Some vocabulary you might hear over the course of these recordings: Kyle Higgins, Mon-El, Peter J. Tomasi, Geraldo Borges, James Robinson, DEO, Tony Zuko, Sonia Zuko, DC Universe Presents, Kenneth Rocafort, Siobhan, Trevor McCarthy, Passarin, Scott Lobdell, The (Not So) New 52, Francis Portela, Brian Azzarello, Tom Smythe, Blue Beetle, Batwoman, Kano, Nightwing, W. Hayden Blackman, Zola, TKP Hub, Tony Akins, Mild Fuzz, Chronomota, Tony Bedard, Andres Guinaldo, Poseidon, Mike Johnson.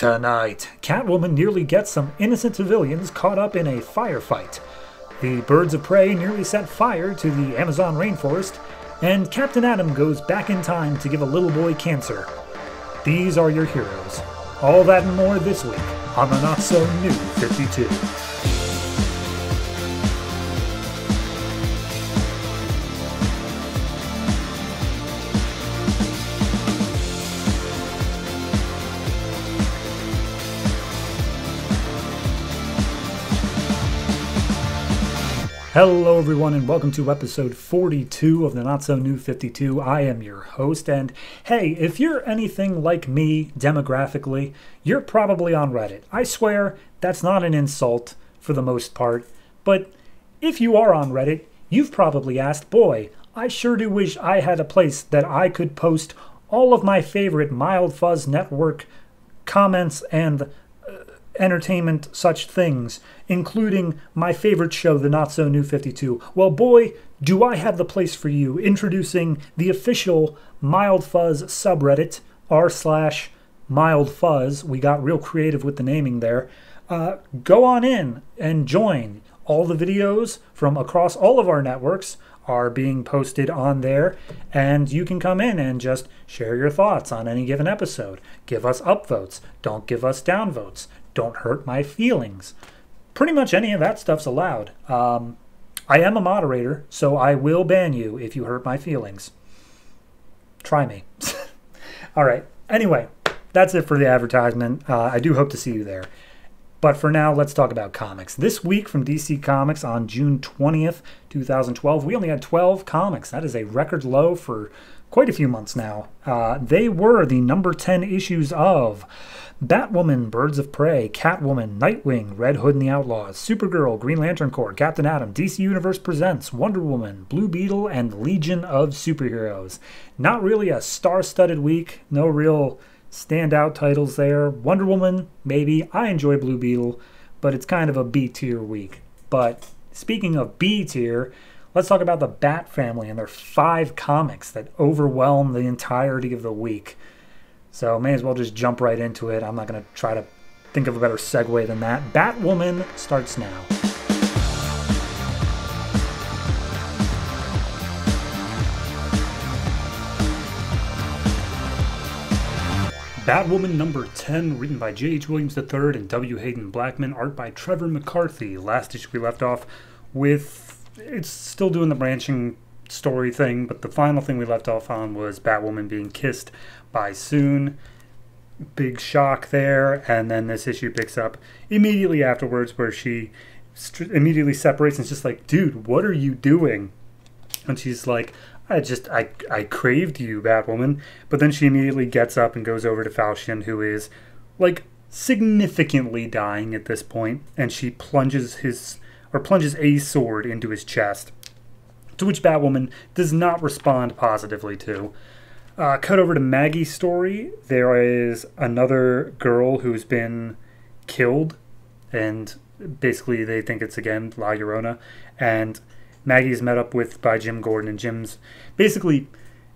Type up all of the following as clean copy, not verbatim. Tonight, Catwoman nearly gets some innocent civilians caught up in a firefight. The Birds of Prey nearly set fire to the Amazon rainforest, and Captain Atom goes back in time to give a little boy cancer. These are your heroes. All that and more this week on the not-so-new 52. Hello everyone and welcome to episode 42 of the Not So New 52. I am your host, and hey, if you're anything like me demographically, you're probably on Reddit. I swear, that's not an insult for the most part, but if you are on Reddit, you've probably asked, boy, I sure do wish I had a place that I could post all of my favorite Mild Fuzz Network comments and entertainment such things, including my favorite show, The Not So New 52. Well, boy, do I have the place for you, introducing the official Mild Fuzz subreddit, r/Mild Fuzz. We got real creative with the naming there. Go on in and join. All the videos from across all of our networks are being posted on there, and you can come in and just share your thoughts on any given episode. Give us upvotes. Don't give us downvotes. Don't hurt my feelings. Pretty much any of that stuff's allowed. I am a moderator, so I will ban you if you hurt my feelings. Try me. All right. Anyway, that's it for the advertisement. I do hope to see you there. But for now, let's talk about comics. This week from DC Comics on June 20th, 2012, we only had 12 comics. That is a record low for quite a few months now. They were the number 10 issues of Batwoman, Birds of Prey, Catwoman, Nightwing, Red Hood and the Outlaws, Supergirl, Green Lantern Corps, Captain Atom, DC Universe Presents, Wonder Woman, Blue Beetle, and Legion of Super-Heroes. Not really a star-studded week. No real standout titles there. Wonder Woman, maybe. I enjoy Blue Beetle, but it's kind of a B-tier week. But speaking of B-tier, let's talk about the Bat family and their 5 comics that overwhelm the entirety of the week. So may as well just jump right into it. I'm not going to try to think of a better segue than that. Batwoman starts now. Batwoman number 10, written by J.H. Williams III and W. Hayden Blackman, art by Trevor McCarthy. Last issue we left off with, it's still doing the branching story thing, but the final thing we left off on was Batwoman being kissed by Soon. Big shock there, and then this issue picks up immediately afterwards where she immediately separates and is just like, dude, what are you doing? And she's like, I craved you, Batwoman. But then she immediately gets up and goes over to Falchion, who is, like, significantly dying at this point, and she plunges a sword into his chest, to which Batwoman does not respond positively to. Cut over to Maggie's story. There is another girl who's been killed, and basically they think it's, again, La Llorona, and Maggie is met up with by Jim Gordon, and Jim's basically,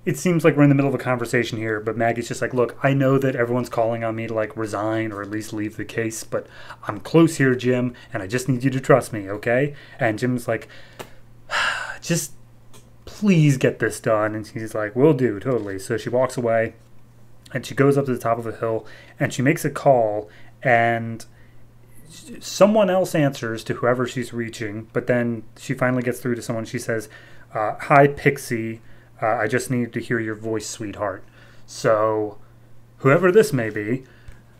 it seems like we're in the middle of a conversation here, but Maggie's just like, look, I know that everyone's calling on me to, like, resign or at least leave the case, but I'm close here, Jim, and I just need you to trust me, okay? And Jim's like, just please get this done. And she's like, will do, totally. So she walks away, and she goes up to the top of a hill, and she makes a call, and someone else answers to whoever she's reaching, but then she finally gets through to someone. She says, hi, Pixie. I just need to hear your voice, sweetheart. So whoever this may be.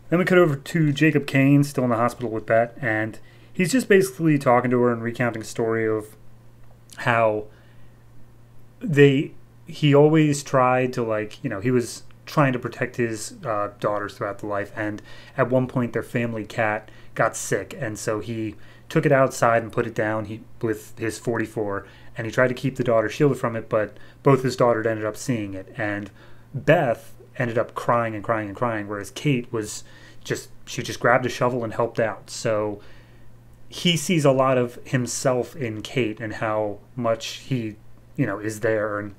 Then we cut over to Jacob Kane, still in the hospital with Bet, and he's just basically talking to her and recounting a story of how he always tried to, like, you know, he was trying to protect his daughters throughout the life, and at one point their family cat got sick, and so he took it outside and put it down with his .44, and he tried to keep the daughter shielded from it, but both his daughters ended up seeing it, and Beth ended up crying and crying and crying, whereas Kate was she just grabbed a shovel and helped out. So he sees a lot of himself in Kate and how much he, you know, is there and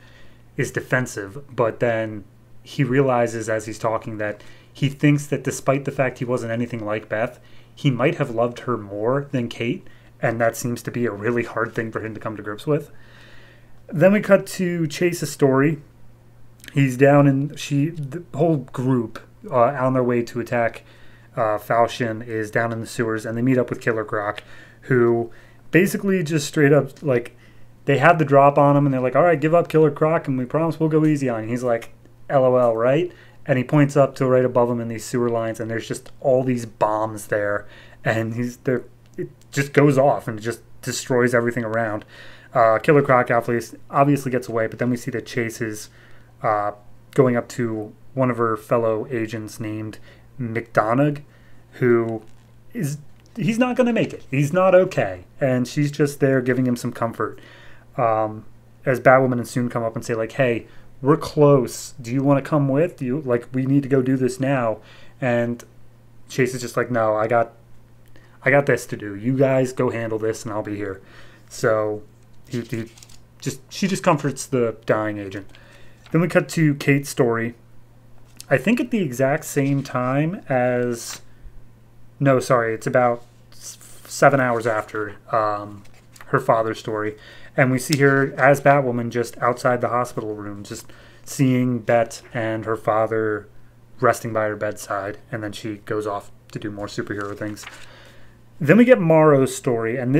is defensive, but then he realizes as he's talking that He thinks that despite the fact he wasn't anything like Beth, he might have loved her more than Kate, and that seems to be a really hard thing for him to come to grips with. Then we cut to Chase's story. He's down, and the whole group on their way to attack Falchion is down in the sewers, and they meet up with Killer Croc, who basically just straight up, like, they had the drop on him, and they're like, all right, give up Killer Croc, and we promise we'll go easy on you. He's like, LOL, right? And he points up to right above him in these sewer lines, and there's just all these bombs there, and it just goes off and just destroys everything around. Killer Croc obviously gets away, but then we see that Chase is going up to one of her fellow agents named McDonough, who is, he's not going to make it. He's not okay. And she's just there giving him some comfort. As Batwoman and Soon come up and say, like, hey, we're close. Do you want to come with? We need to go do this now. And Chase is just like, no, I got this to do. You guys go handle this and I'll be here. So she just comforts the dying agent. Then we cut to Kate's story. I think at the exact same time as... No, sorry, it's about 7 hours after her father's story. And we see her as Batwoman just outside the hospital room, just seeing Bet and her father resting by her bedside. And then she goes off to do more superhero things. Then we get Morrow's story, and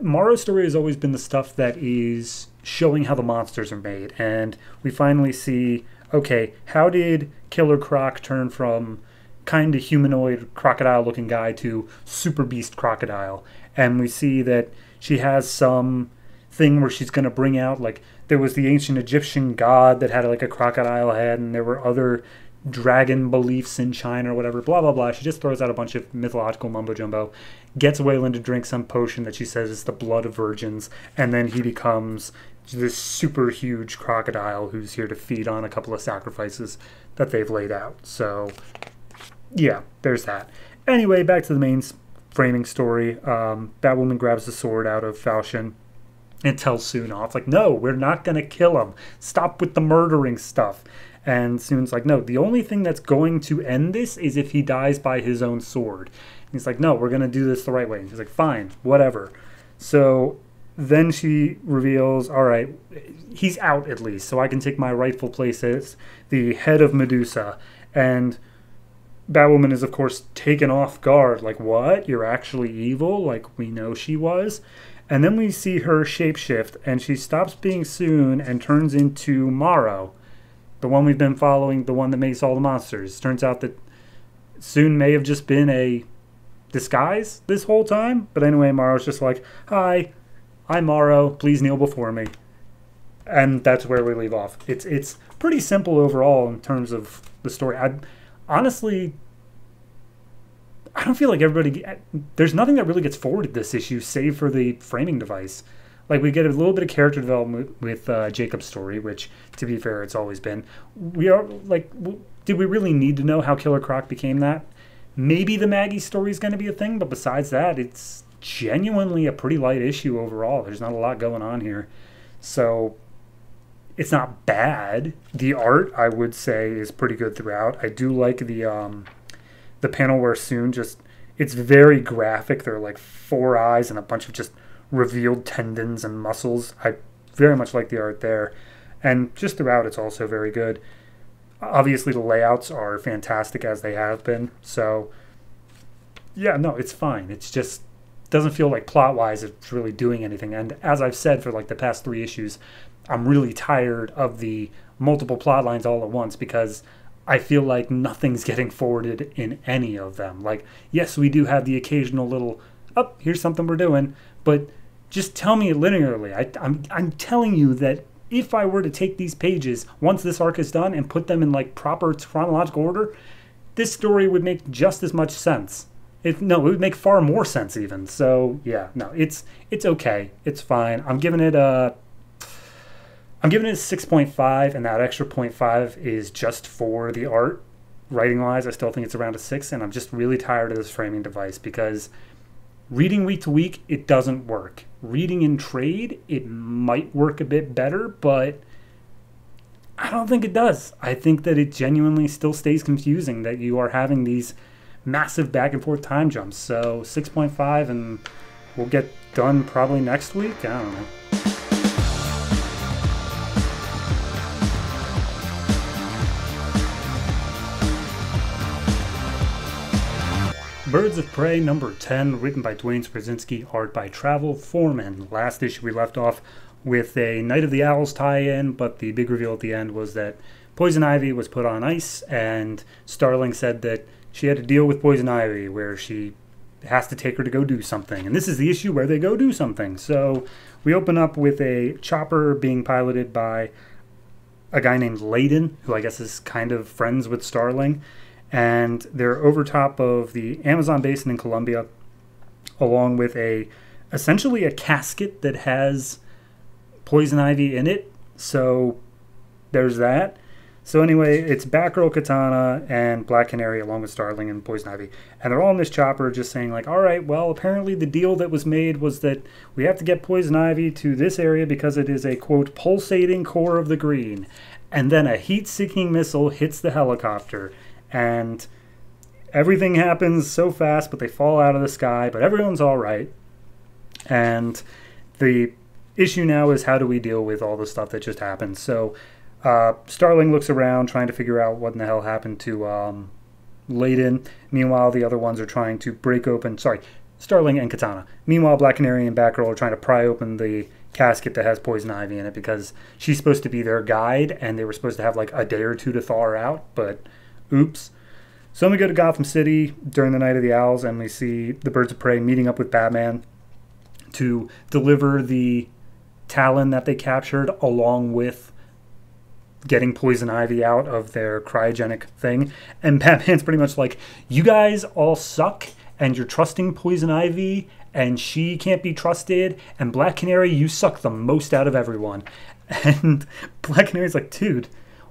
Morrow's story has always been the stuff that is showing how the monsters are made. And we finally see, okay, how did Killer Croc turn from kind of humanoid crocodile-looking guy to super beast crocodile? And we see that she has some thing where she's going to bring out, like, there was the ancient Egyptian god that had, like, a crocodile head, and there were other dragon beliefs in China or whatever, blah, blah, blah. She just throws out a bunch of mythological mumbo-jumbo, gets Wayland to drink some potion that she says is the blood of virgins, and then he becomes this super huge crocodile who's here to feed on a couple of sacrifices that they've laid out. So, yeah, there's that. Anyway, back to the main framing story. Batwoman grabs the sword out of Falchion and tells Soon off, like, no, we're not going to kill him. Stop with the murdering stuff. And Soon's like, no, the only thing that's going to end this is if he dies by his own sword. And he's like, no, we're going to do this the right way. And he's like, fine, whatever. So then she reveals, all right, he's out at least, so I can take my rightful place as the head of Medusa. And Batwoman is, of course, taken off guard. Like, what? You're actually evil? Like, we know she was. And then we see her shapeshift, and she stops being Soon and turns into Morrow, the one we've been following, the one that makes all the monsters. Turns out that Soon may have just been a disguise this whole time. But anyway, Morrow's just like, hi, I'm Morrow. Please kneel before me. And that's where we leave off. It's pretty simple overall in terms of the story. Honestly, I don't feel like there's nothing that really gets forwarded this issue save for the framing device. Like, we get a little bit of character development with Jacob's story, which, to be fair, it's always been. Did we really need to know how Killer Croc became that? Maybe the Maggie story is going to be a thing, but besides that, it's genuinely a pretty light issue overall. There's not a lot going on here. So it's not bad. The art, I would say, is pretty good throughout. I do like the panel where Soon just... It's very graphic. There are, like, four eyes and a bunch of just revealed tendons and muscles. I very much like the art there. And just throughout, it's also very good. Obviously, the layouts are fantastic as they have been. So, yeah, no, it's fine. It's just... doesn't feel like plot-wise it's really doing anything. And as I've said for, like, the past three issues... I'm really tired of the multiple plot lines all at once because I feel like nothing's getting forwarded in any of them. Like, yes, we do have the occasional little, oh, here's something we're doing, but just tell me linearly. I'm telling you that if I were to take these pages, once this arc is done, and put them in, like, proper chronological order, this story would make just as much sense. No, it would make far more sense even. So, yeah, no, it's okay. It's fine. I'm giving it a 6.5, and that extra 0.5 is just for the art. Writing-wise, I still think it's around a 6, and I'm just really tired of this framing device because reading week to week, it doesn't work. Reading in trade, it might work a bit better, but I don't think it does. I think that it genuinely still stays confusing that you are having these massive back and forth time jumps. So 6.5, and we'll get done probably next week. I don't know. Birds of Prey number 10, written by Duane Swierczynski, art by Travel Foreman. Last issue we left off with a Night of the Owls tie-in, but the big reveal at the end was that Poison Ivy was put on ice, and Starling said that she had to deal with Poison Ivy, where she has to take her to go do something. And this is the issue where they go do something. So we open up with a chopper being piloted by a guy named Layden, who I guess is kind of friends with Starling. And they're over top of the Amazon basin in Colombia, along with essentially a casket that has poison ivy in it. So there's that. So anyway, it's Batgirl, Katana, and Black Canary, along with Starling and Poison Ivy. And they're all in this chopper just saying, like, all right, well, apparently the deal that was made was that we have to get Poison Ivy to this area because it is a, quote, pulsating core of the green. And then a heat-seeking missile hits the helicopter. And everything happens so fast, but they fall out of the sky, but everyone's all right. And the issue now is, how do we deal with all the stuff that just happened? So Starling looks around trying to figure out what in the hell happened to Layden. Meanwhile, the other ones are trying to break open, sorry, Starling and Katana. Meanwhile, Black Canary and Batgirl are trying to pry open the casket that has Poison Ivy in it because she's supposed to be their guide, and they were supposed to have like a day or two to thaw her out, but oops. So then we go to Gotham City during the Night of the Owls, and we see the Birds of Prey meeting up with Batman to deliver the Talon that they captured, along with getting Poison Ivy out of their cryogenic thing. And Batman's pretty much like, you guys all suck, and you're trusting Poison Ivy, and she can't be trusted, and Black Canary, you suck the most out of everyone. And Black Canary's like, dude,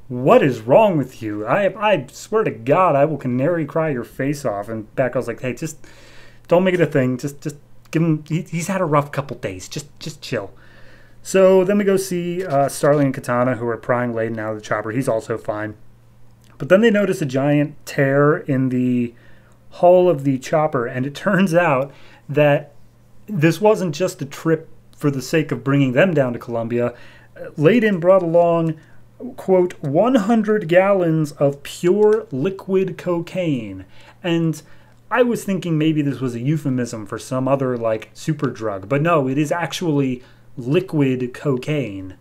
what is wrong with you? I swear to God, I will canary cry your face off. And Batgirl's like, hey, just don't make it a thing. Just give him, he's had a rough couple days. Just chill. So then we go see Starling and Katana, who are prying Layden out of the chopper. He's also fine. But then they notice a giant tear in the hull of the chopper. And it turns out that this wasn't just a trip for the sake of bringing them down to Colombia. Layden brought along, quote, 100 gallons of pure liquid cocaine. And I was thinking maybe this was a euphemism for some other, like, super drug. But no, it is actually liquid cocaine.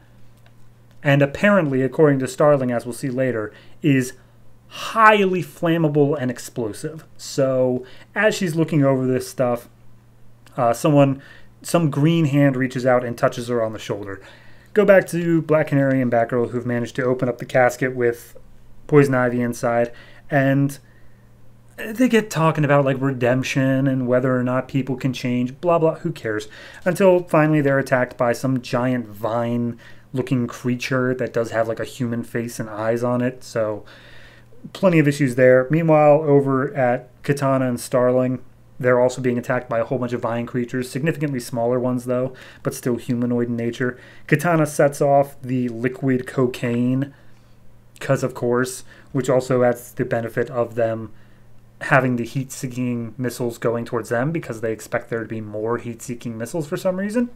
And apparently, according to Starling, as we'll see later, is highly flammable and explosive. So as she's looking over this stuff, some green hand reaches out and touches her on the shoulder. Go back to Black Canary and Batgirl, who've managed to open up the casket with Poison Ivy inside, and they get talking about, like, redemption and whether or not people can change, blah, blah, who cares, until finally they're attacked by some giant vine-looking creature that does have, like, a human face and eyes on it, so plenty of issues there. Meanwhile, over at Katana and Starling, they're also being attacked by a whole bunch of vine creatures, significantly smaller ones though, but still humanoid in nature. Katana sets off the liquid cocaine, because of course, which also adds the benefit of them having the heat-seeking missiles going towards them, because they expect there to be more heat-seeking missiles for some reason.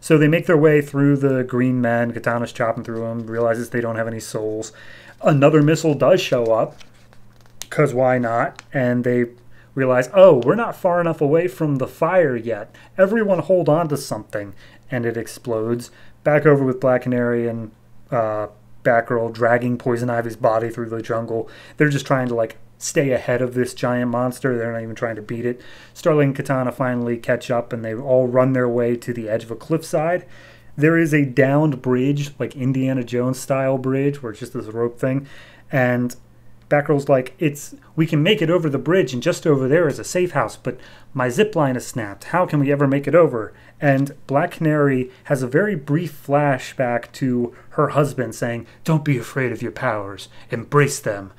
So they make their way through the green men. Katana's chopping through them, realizes they don't have any souls. Another missile does show up, because why not? And they realize, oh, we're not far enough away from the fire yet. Everyone hold on to something. And it explodes. Back over with Black Canary and Batgirl dragging Poison Ivy's body through the jungle. They're just trying to, like, stay ahead of this giant monster. They're not even trying to beat it. Starling and Katana finally catch up, and they all run their way to the edge of a cliffside. There is a downed bridge, like Indiana Jones-style bridge, where it's just this rope thing. And Batgirl's like, we can make it over the bridge, and just over there is a safe house, but my zip line is snapped. How can we ever make it over? And Black Canary has a very brief flashback to her husband saying, don't be afraid of your powers. Embrace them.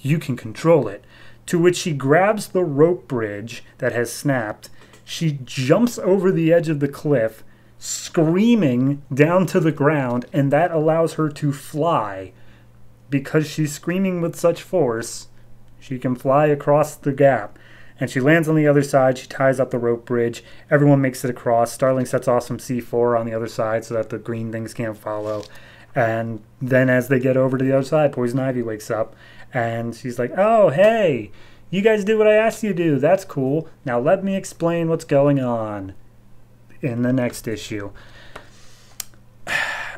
You can control it. To which she grabs the rope bridge that has snapped. She jumps over the edge of the cliff, screaming down to the ground, and that allows her to fly. Because she's screaming with such force, she can fly across the gap. And she lands on the other side, she ties up the rope bridge, everyone makes it across, Starling sets off some C4 on the other side so that the green things can't follow. And then as they get over to the other side, Poison Ivy wakes up, and she's like, oh, hey, you guys did what I asked you to do, that's cool. Now let me explain what's going on in the next issue.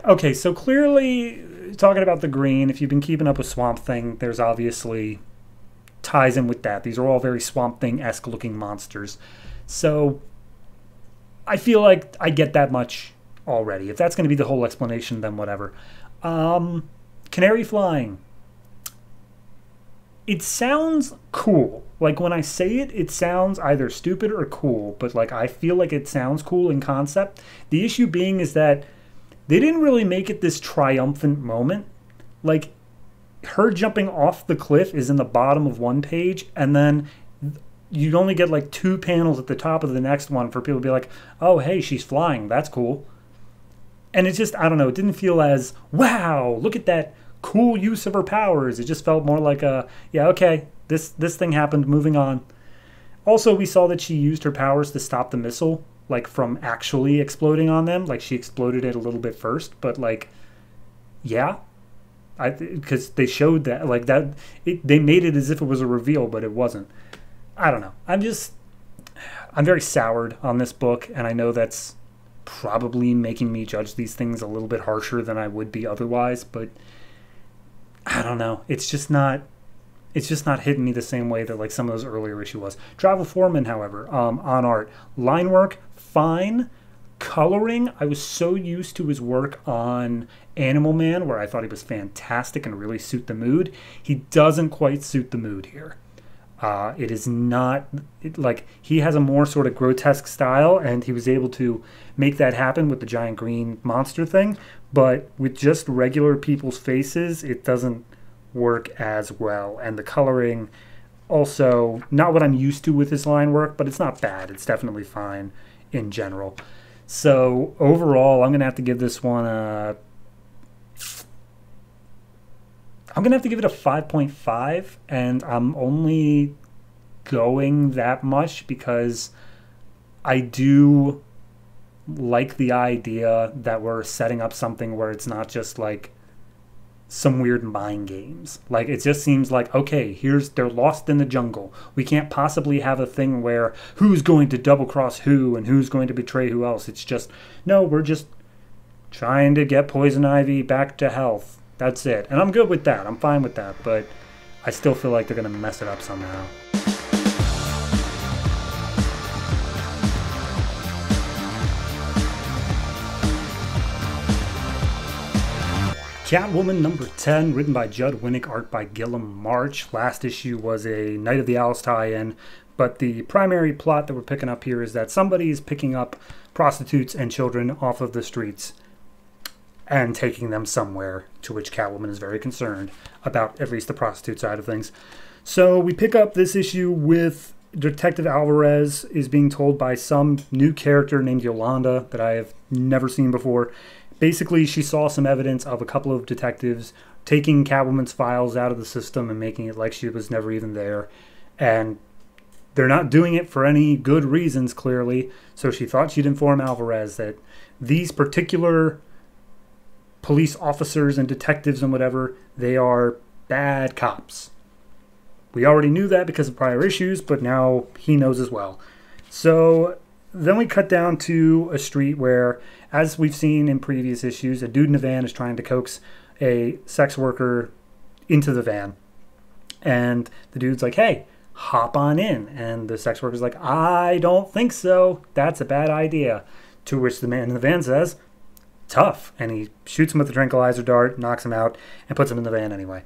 Okay, so clearly, talking about the green, if you've been keeping up with Swamp Thing, there's obviously ties in with that. These are all very Swamp Thing-esque looking monsters. So I feel like I get that much already. If that's going to be the whole explanation, then whatever. Canary flying. It sounds cool. Like when I say it, it sounds either stupid or cool, but like I feel like it sounds cool in concept. The issue being is that they didn't really make it this triumphant moment. Like, her jumping off the cliff is in the bottom of one page, and then you only get like two panels at the top of the next one for people to be like, oh, hey, she's flying, that's cool. And it's just, I don't know, it didn't feel as, wow, look at that cool use of her powers. It just felt more like a, yeah, okay, this thing happened, moving on. Also, we saw that she used her powers to stop the missile, like from actually exploding on them. Like she exploded it a little bit first, but like, yeah. Because they showed that, like that, they made it as if it was a reveal, but it wasn't. I don't know. I'm very soured on this book, and I know that's probably making me judge these things a little bit harsher than I would be otherwise, but I don't know. It's just not hitting me the same way that like some of those earlier issue was. Travel Foreman, however, on art. Line work, fine. Coloring, I was so used to his work on Animal Man, where I thought he was fantastic and really suit the mood. He doesn't quite suit the mood here. It is not, like, he has a more sort of grotesque style, and he was able to make that happen with the giant green monster thing, but with just regular people's faces, it doesn't work as well. And the coloring, also, not what I'm used to with his line work, but it's not bad. It's definitely fine in general. So overall, I'm going to have to give this one a, I'm going to have to give it a 5.5, and I'm only going that much because I do like the idea that we're setting up something where it's not just like some weird mind games. Like, it just seems like, okay, here's, they're lost in the jungle. We can't possibly have a thing where who's going to double cross who and who's going to betray who else. It's just, no, we're just trying to get Poison Ivy back to health. That's it. And I'm good with that. I'm fine with that. But I still feel like they're going to mess it up somehow. Catwoman number 10, written by Judd Winick, art by Guillem March. Last issue was a Night of the Owls tie-in, but the primary plot that we're picking up here is that somebody is picking up prostitutes and children off of the streets and taking them somewhere, to which Catwoman is very concerned about, at least the prostitute side of things. So we pick up this issue with Detective Alvarez is being told by some new character named Yolanda that I have never seen before. Basically, she saw some evidence of a couple of detectives taking Catwoman's files out of the system and making it like she was never even there. And they're not doing it for any good reasons, clearly. So she thought she'd inform Alvarez that these particular police officers and detectives and whatever, they are bad cops. We already knew that because of prior issues, but now he knows as well. So then we cut down to a street where, as we've seen in previous issues, a dude in a van is trying to coax a sex worker into the van. And the dude's like, hey, hop on in. And the sex worker's like, I don't think so. That's a bad idea. To which the man in the van says, tough. And he shoots him with a tranquilizer dart, knocks him out, and puts him in the van anyway.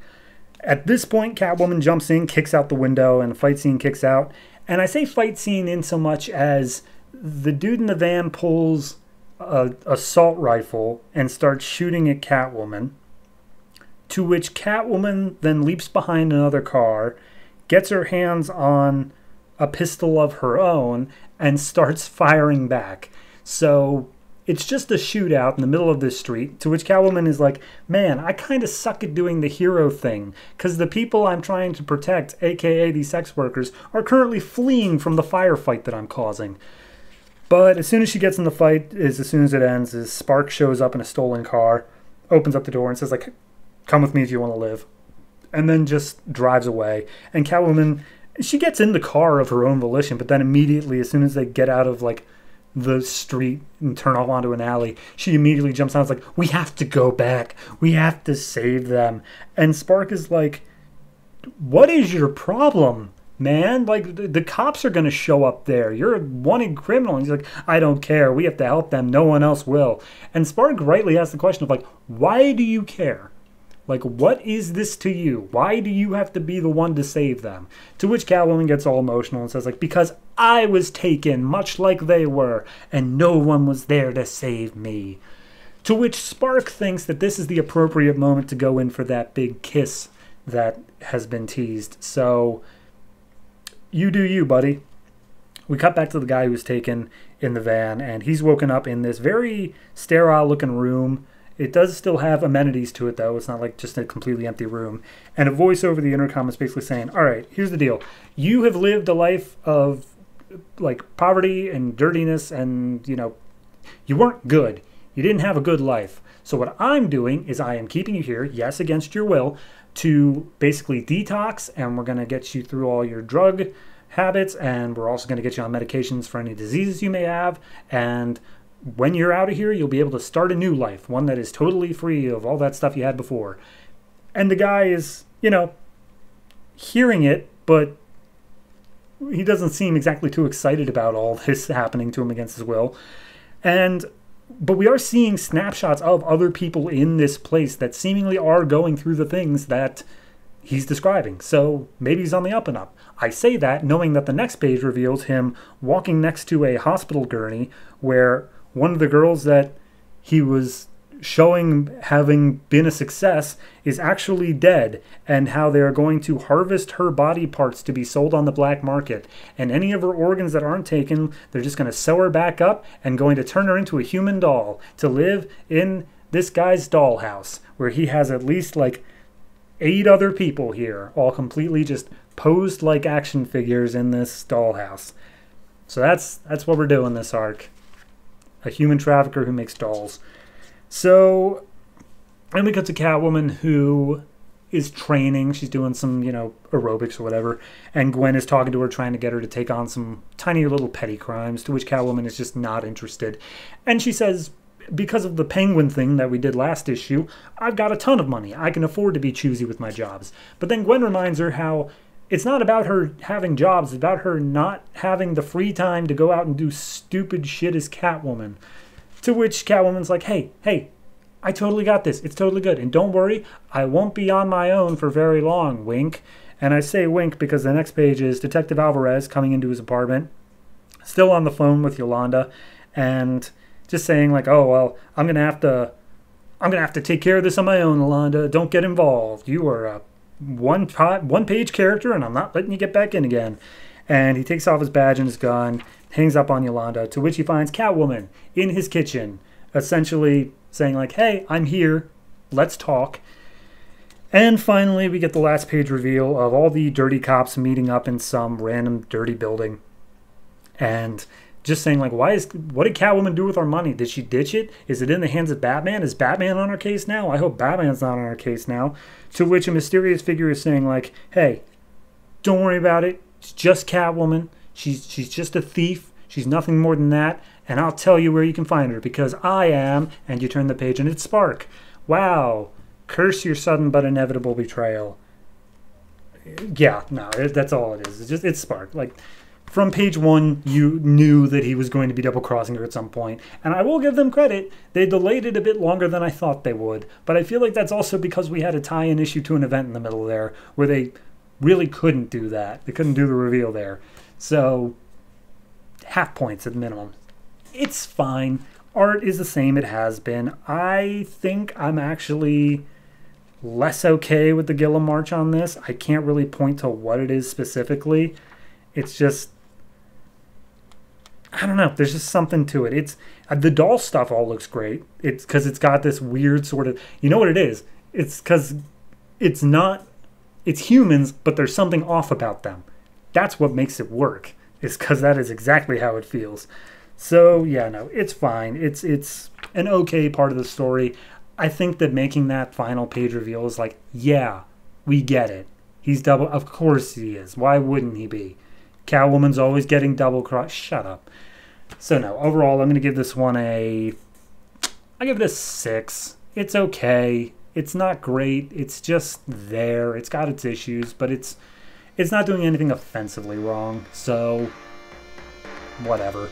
At this point, Catwoman jumps in, kicks out the window, and the fight scene kicks out. And I say fight scene in so much as the dude in the van pulls an assault rifle and starts shooting at Catwoman, to which Catwoman then leaps behind another car, gets her hands on a pistol of her own, and starts firing back. So It's just a shootout in the middle of this street, to which Catwoman is like, man, I kind of suck at doing the hero thing, because the people I'm trying to protect, aka these sex workers, are currently fleeing from the firefight that I'm causing. But as soon as she gets in the fight, as soon as it ends, is Spark shows up in a stolen car, opens up the door and says, like, come with me if you want to live. And then just drives away. And Catwoman, she gets in the car of her own volition, but then immediately, as soon as they get out of, like, the street and turn off onto an alley, she immediately jumps out and is like, we have to go back. We have to save them. And Spark is like, what is your problem, man? Like, the cops are going to show up there. You're a wanted criminal. And he's like, I don't care. We have to help them. No one else will. And Spark rightly asks the question of, like, why do you care? Like, what is this to you? Why do you have to be the one to save them? To which Catwoman gets all emotional and says, like, because I was taken, much like they were, and no one was there to save me. To which Spark thinks that this is the appropriate moment to go in for that big kiss that has been teased. So, you do you, buddy. We cut back to the guy who was taken in the van, and he's woken up in this very sterile-looking room. It does still have amenities to it, though. It's not like just a completely empty room. And a voice over the intercom is basically saying, all right, here's the deal. You have lived a life of, like, poverty and dirtiness and, you know, you weren't good. You didn't have a good life. So what I'm doing is I am keeping you here, yes, against your will, to basically detox, and we're going to get you through all your drug habits, and we're also going to get you on medications for any diseases you may have, and when you're out of here, you'll be able to start a new life, one that is totally free of all that stuff you had before. And the guy is, you know, hearing it, but he doesn't seem exactly too excited about all this happening to him against his will. And, but we are seeing snapshots of other people in this place that seemingly are going through the things that he's describing. So maybe he's on the up and up. I say that knowing that the next page reveals him walking next to a hospital gurney where one of the girls that he was showing having been a success is actually dead, and how they are going to harvest her body parts to be sold on the black market. And any of her organs that aren't taken, they're just going to sew her back up and going to turn her into a human doll to live in this guy's dollhouse, where he has at least like 8 other people here, all completely just posed like action figures in this dollhouse. So that's what we're doing this arc. A human trafficker who makes dolls. So, and we cut to Catwoman, who is training. She's doing some, you know, aerobics or whatever. And Gwen is talking to her, trying to get her to take on some tiny little petty crimes, to which Catwoman is just not interested. And she says, because of the penguin thing that we did last issue, I've got a ton of money. I can afford to be choosy with my jobs. But then Gwen reminds her how it's not about her having jobs, it's about her not having the free time to go out and do stupid shit as Catwoman. To which Catwoman's like, hey, I totally got this. It's totally good. And don't worry, I won't be on my own for very long, wink. And I say wink because the next page is Detective Alvarez coming into his apartment, still on the phone with Yolanda, and just saying like, oh, well, I'm going to have to take care of this on my own, Yolanda. Don't get involved. You are a one-page character, and I'm not letting you get back in again. And he takes off his badge and his gun, hangs up on Yolanda, to which he finds Catwoman in his kitchen, essentially saying like, hey, I'm here, let's talk. And finally, we get the last page reveal of all the dirty cops meeting up in some random dirty building. And just saying like, what did Catwoman do with our money? Did she ditch it? Is it in the hands of Batman? Is Batman on our case now? I hope Batman's not on our case now. To which a mysterious figure is saying like, hey, don't worry about it. It's just Catwoman. She's just a thief. She's nothing more than that. And I'll tell you where you can find her, because I am. And you turn the page and it's Spark. Wow. Curse your sudden but inevitable betrayal. Yeah, no, that's all it is. It's Spark. Like, from page one, you knew that he was going to be double-crossing her at some point. And I will give them credit. They delayed it a bit longer than I thought they would. But I feel like that's also because we had a tie-in issue to an event in the middle there where they really couldn't do that. They couldn't do the reveal there. So, half points at minimum. It's fine. Art is the same it has been. I think I'm actually less okay with the Guillem March on this. I can't really point to what it is specifically. It's just, I don't know. There's just something to it. It's the doll stuff all looks great. It's because it's got this weird sort of, you know what it is? It's because it's not, it's humans, but there's something off about them. That's what makes it work, is because that is exactly how it feels. So yeah, no, it's fine. It's an okay part of the story. I think that making that final page reveal is like, yeah, we get it. He's double, of course he is. Why wouldn't he be? Catwoman's always getting double-crossed. Shut up. So no, overall, I'm going to give this one a, I give it a 6. It's okay. It's not great. It's just there. It's got its issues, but it's not doing anything offensively wrong. So whatever.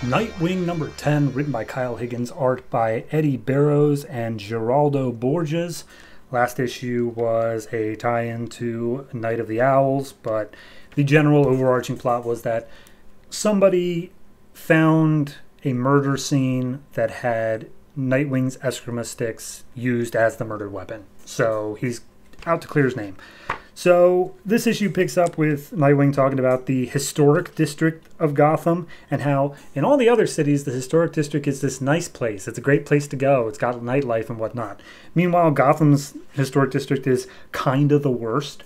Nightwing number 10, written by Kyle Higgins, art by Eddy Barrows and Geraldo Borges. Last issue was a tie-in to Night of the Owls, but the general overarching plot was that somebody found a murder scene that had Nightwing's Eskrima sticks used as the murder weapon. So he's out to clear his name. So this issue picks up with Nightwing talking about the historic district of Gotham and how in all the other cities, the historic district is this nice place. It's a great place to go. It's got nightlife and whatnot. Meanwhile, Gotham's historic district is kind of the worst,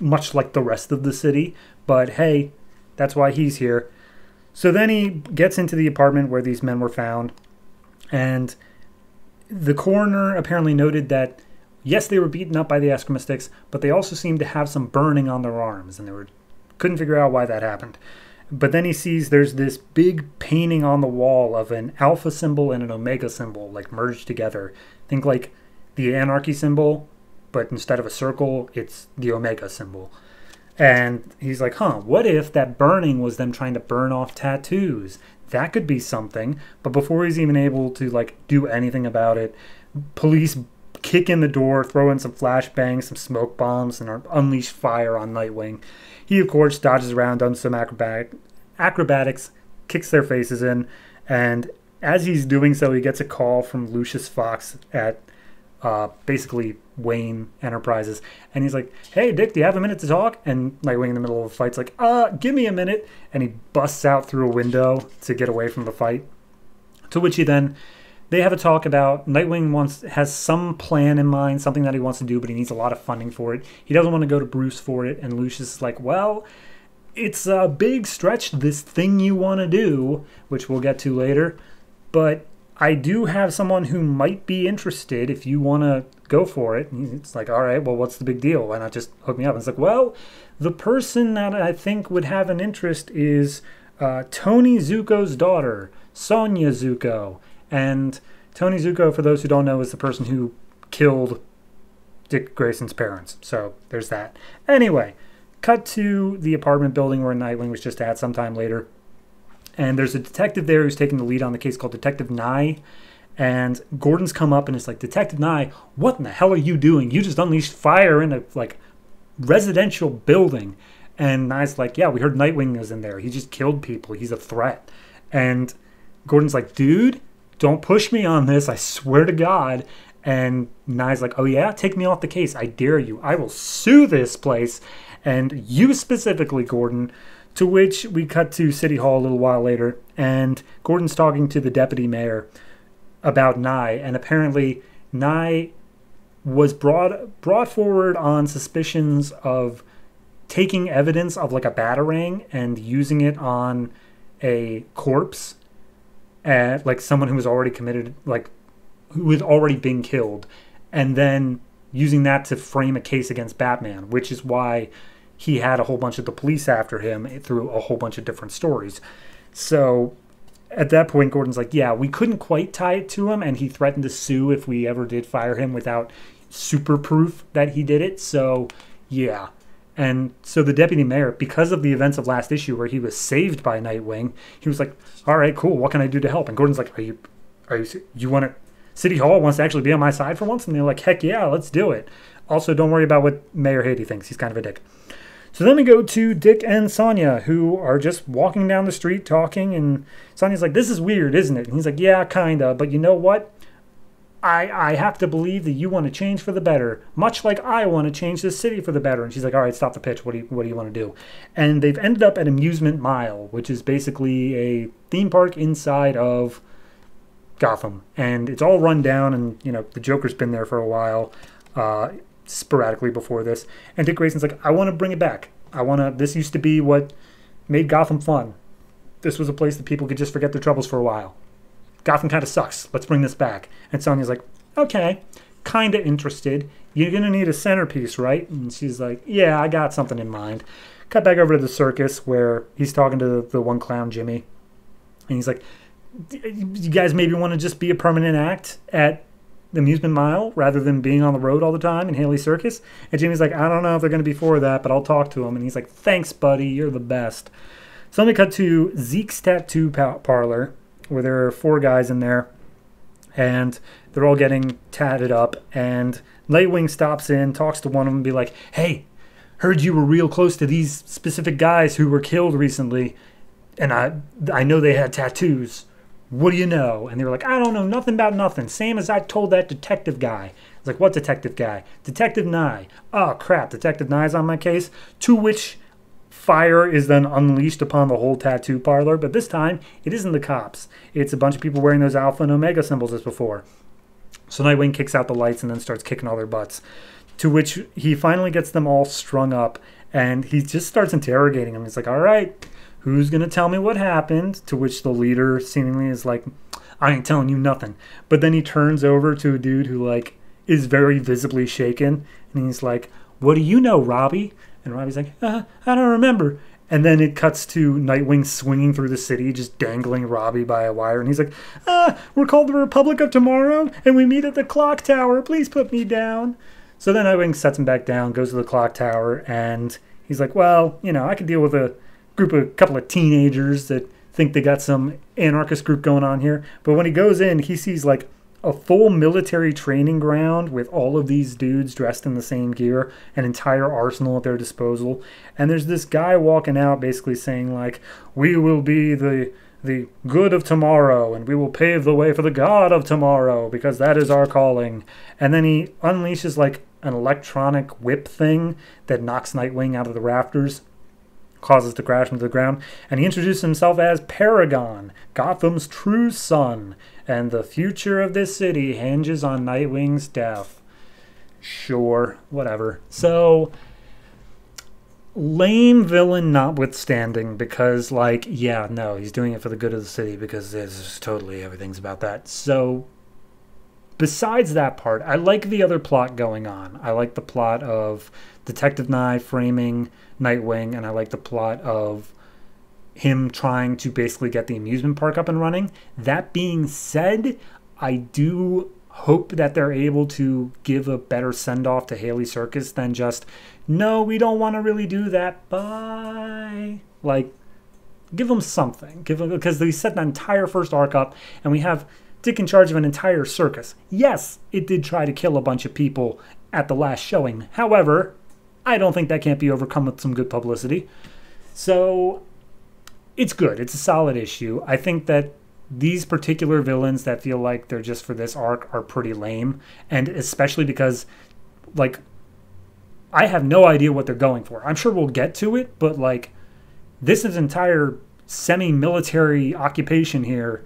much like the rest of the city. But hey, that's why he's here. So then he gets into the apartment where these men were found. And the coroner apparently noted that yes, they were beaten up by the Eskrima sticks, but they also seemed to have some burning on their arms, and they were couldn't figure out why that happened. But then he sees there's this big painting on the wall of an alpha symbol and an omega symbol, like merged together. Think like the anarchy symbol, but instead of a circle, it's the omega symbol. And he's like, huh, what if that burning was them trying to burn off tattoos? That could be something. But before he's even able to like do anything about it, police kick in the door, throw in some flashbangs, some smoke bombs, and unleash fire on Nightwing. He, of course, dodges around, does some acrobatics, kicks their faces in, and as he's doing so, he gets a call from Lucius Fox at basically Wayne Enterprises, and he's like, hey, Dick, do you have a minute to talk? And Nightwing, in the middle of a fight's like, give me a minute, and he busts out through a window to get away from the fight, to which he then... They have a talk about Nightwing has some plan in mind, something that he wants to do, but he needs a lot of funding for it. He doesn't want to go to Bruce for it, and Lucius is like, well, it's a big stretch, this thing you want to do, which we'll get to later, but I do have someone who might be interested if you want to go for it. And it's like, all right, well, what's the big deal? Why not just hook me up? And it's like, well, the person that I think would have an interest is Tony Zuko's daughter, Sonia Zuko. And Tony Zuko, for those who don't know, is the person who killed Dick Grayson's parents. So there's that. Anyway, cut to the apartment building where Nightwing was just at sometime later. And there's a detective there who's taking the lead on the case called Detective Nye. And Gordon's come up and it's like, Detective Nye, what in the hell are you doing? You just unleashed fire in a like residential building. And Nye's like, yeah, we heard Nightwing was in there. He just killed people. He's a threat. And Gordon's like, dude... Don't push me on this, I swear to God. And Nye's like, oh yeah, take me off the case. I dare you. I will sue this place. And you specifically, Gordon. To which we cut to City Hall a little while later. And Gordon's talking to the deputy mayor about Nye. And apparently Nye was brought forward on suspicions of taking evidence of like a batarang and using it on a corpse. Like someone who was already committed, like who had already been killed, and then using that to frame a case against Batman, which is why he had a whole bunch of the police after him through a whole bunch of different stories. So at that point, Gordon's like, yeah, we couldn't quite tie it to him, and he threatened to sue if we ever did fire him without super proof that he did it. So yeah. And so the deputy mayor, because of the events of last issue where he was saved by Nightwing, he was like, all right, cool, what can I do to help? And Gordon's like, you want to, City Hall wants to actually be on my side for once? And they're like, heck yeah, let's do it. Also, don't worry about what Mayor Haiti thinks. He's kind of a dick. So then we go to Dick and Sonia, who are just walking down the street talking. And Sonia's like, this is weird, isn't it? And he's like, yeah, kind of. But you know what? I have to believe that you want to change for the better, much like I want to change this city for the better. And she's like, all right, stop the pitch. What do you want to do? And they've ended up at Amusement Mile, which is basically a theme park inside of Gotham. And it's all run down, and, you know, the Joker's been there for a while, sporadically before this. And Dick Grayson's like, I want to bring it back. This used to be what made Gotham fun. This was a place that people could just forget their troubles for a while. Gotham kind of sucks. Let's bring this back. And Sonya's like, okay, kind of interested. You're going to need a centerpiece, right? And she's like, yeah, I got something in mind. Cut back over to the circus where he's talking to the one clown, Jimmy. And he's like, you guys maybe want to just be a permanent act at the Amusement Mile rather than being on the road all the time in Haley Circus? And Jimmy's like, I don't know if they're going to be for that, but I'll talk to him. And he's like, thanks, buddy. You're the best. So then we cut to Zeke's Tattoo Parlor, where there are four guys in there, and they're all getting tatted up, and Nightwing stops in, talks to one of them, and be like, hey, heard you were real close to these specific guys who were killed recently, and I know they had tattoos. What do you know? And they were like, I don't know nothing about nothing, same as I told that detective guy. It's like, what detective guy? Detective Nye. Oh, crap, Detective Nye's on my case, to which fire is then unleashed upon the whole tattoo parlor, but this time it isn't the cops. It's a bunch of people wearing those Alpha and Omega symbols as before. So Nightwing kicks out the lights and then starts kicking all their butts, to which he finally gets them all strung up, and he just starts interrogating them. He's like, all right, who's going to tell me what happened? To which the leader seemingly is like, I ain't telling you nothing. But then he turns over to a dude who, like, is very visibly shaken, and he's like, what do you know, Robbie? And Robbie's like, I don't remember. And then it cuts to Nightwing swinging through the city, just dangling Robbie by a wire. And he's like, we're called the Republic of Tomorrow, and we meet at the clock tower. Please put me down. So then Nightwing sets him back down, goes to the clock tower, and he's like, well, you know, I could deal with a couple of teenagers that think they got some anarchist group going on here. But when he goes in, he sees, like, a full military training ground with all of these dudes dressed in the same gear, an entire arsenal at their disposal. And there's this guy walking out basically saying, like, we will be the good of tomorrow, and we will pave the way for the god of tomorrow, because that is our calling. And then he unleashes, like, an electronic whip thing that knocks Nightwing out of the rafters, causes to crash into the ground, and he introduces himself as Paragon, Gotham's true son, and the future of this city hinges on Nightwing's death. Sure, whatever. So, lame villain notwithstanding, because, like, yeah, no, he's doing it for the good of the city, because it's totally, everything's about that. So, besides that part, I like the other plot going on. I like the plot of Detective Nye framing Nightwing, and I like the plot of him trying to basically get the amusement park up and running. That being said, I do hope that they're able to give a better send-off to Haley Circus than just, no, we don't want to really do that, bye. Like, give them something. Because they set the entire first arc up, and we have Dick in charge of an entire circus. Yes, it did try to kill a bunch of people at the last showing. However, I don't think that can't be overcome with some good publicity. So, it's good. It's a solid issue. I think that these particular villains that feel like they're just for this arc are pretty lame. And especially because, like, I have no idea what they're going for. I'm sure we'll get to it, but, like, this is entire semi-military occupation here,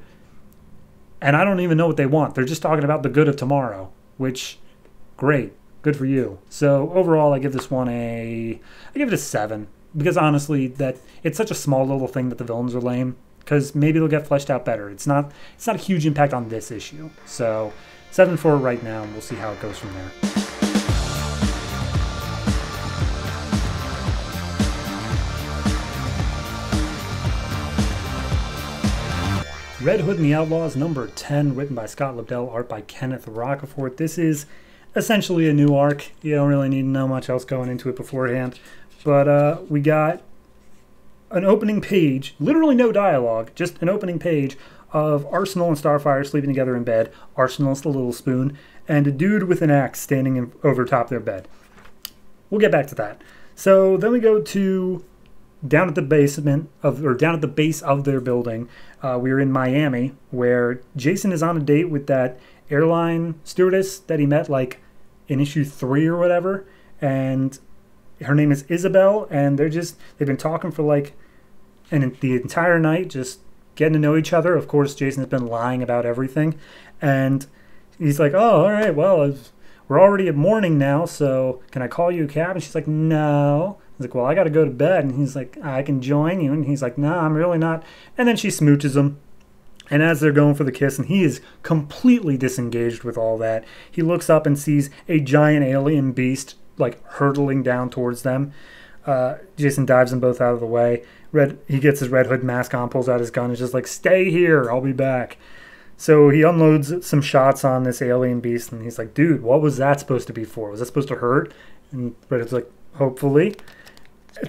and I don't even know what they want. They're just talking about the good of tomorrow, which, great. Good for you. So overall, I give this one I give it a 7, because honestly, that it's such a small little thing that the villains are lame, because maybe they'll get fleshed out better. It's not a huge impact on this issue. So 7 for right now, and we'll see how it goes from there. Red Hood and the Outlaws, number 10, written by Scott Lobdell, art by Kenneth Rocafort. This is essentially a new arc. You don't really need to know much else going into it beforehand. But we got an opening page, literally no dialogue, just an opening page of Arsenal and Starfire sleeping together in bed. Arsenal's the little spoon, and a dude with an axe standing over top their bed. We'll get back to that. So then we go to down at the basement of, or down at the base of their building, we were in Miami, where Jason is on a date with that airline stewardess that he met like in issue 3 or whatever, and her name is Isabel, and they've been talking for like the entire night, just getting to know each other. Of course, Jason has been lying about everything, and he's like, "Oh, all right, well, we're already at morning now, so can I call you a cab?" And she's like, "No." He's like, "Well, I got to go to bed." And he's like, "I can join you." And he's like, "No, I'm really not." And then she smooches him. And as they're going for the kiss, and he is completely disengaged with all that, he looks up and sees a giant alien beast, like, hurtling down towards them. Jason dives them both out of the way. He gets his Red Hood mask on, pulls out his gun, and is just like, "Stay here, I'll be back." So he unloads some shots on this alien beast, and he's like, "Dude, what was that supposed to be for? Was that supposed to hurt?" And Red Hood's like, "Hopefully."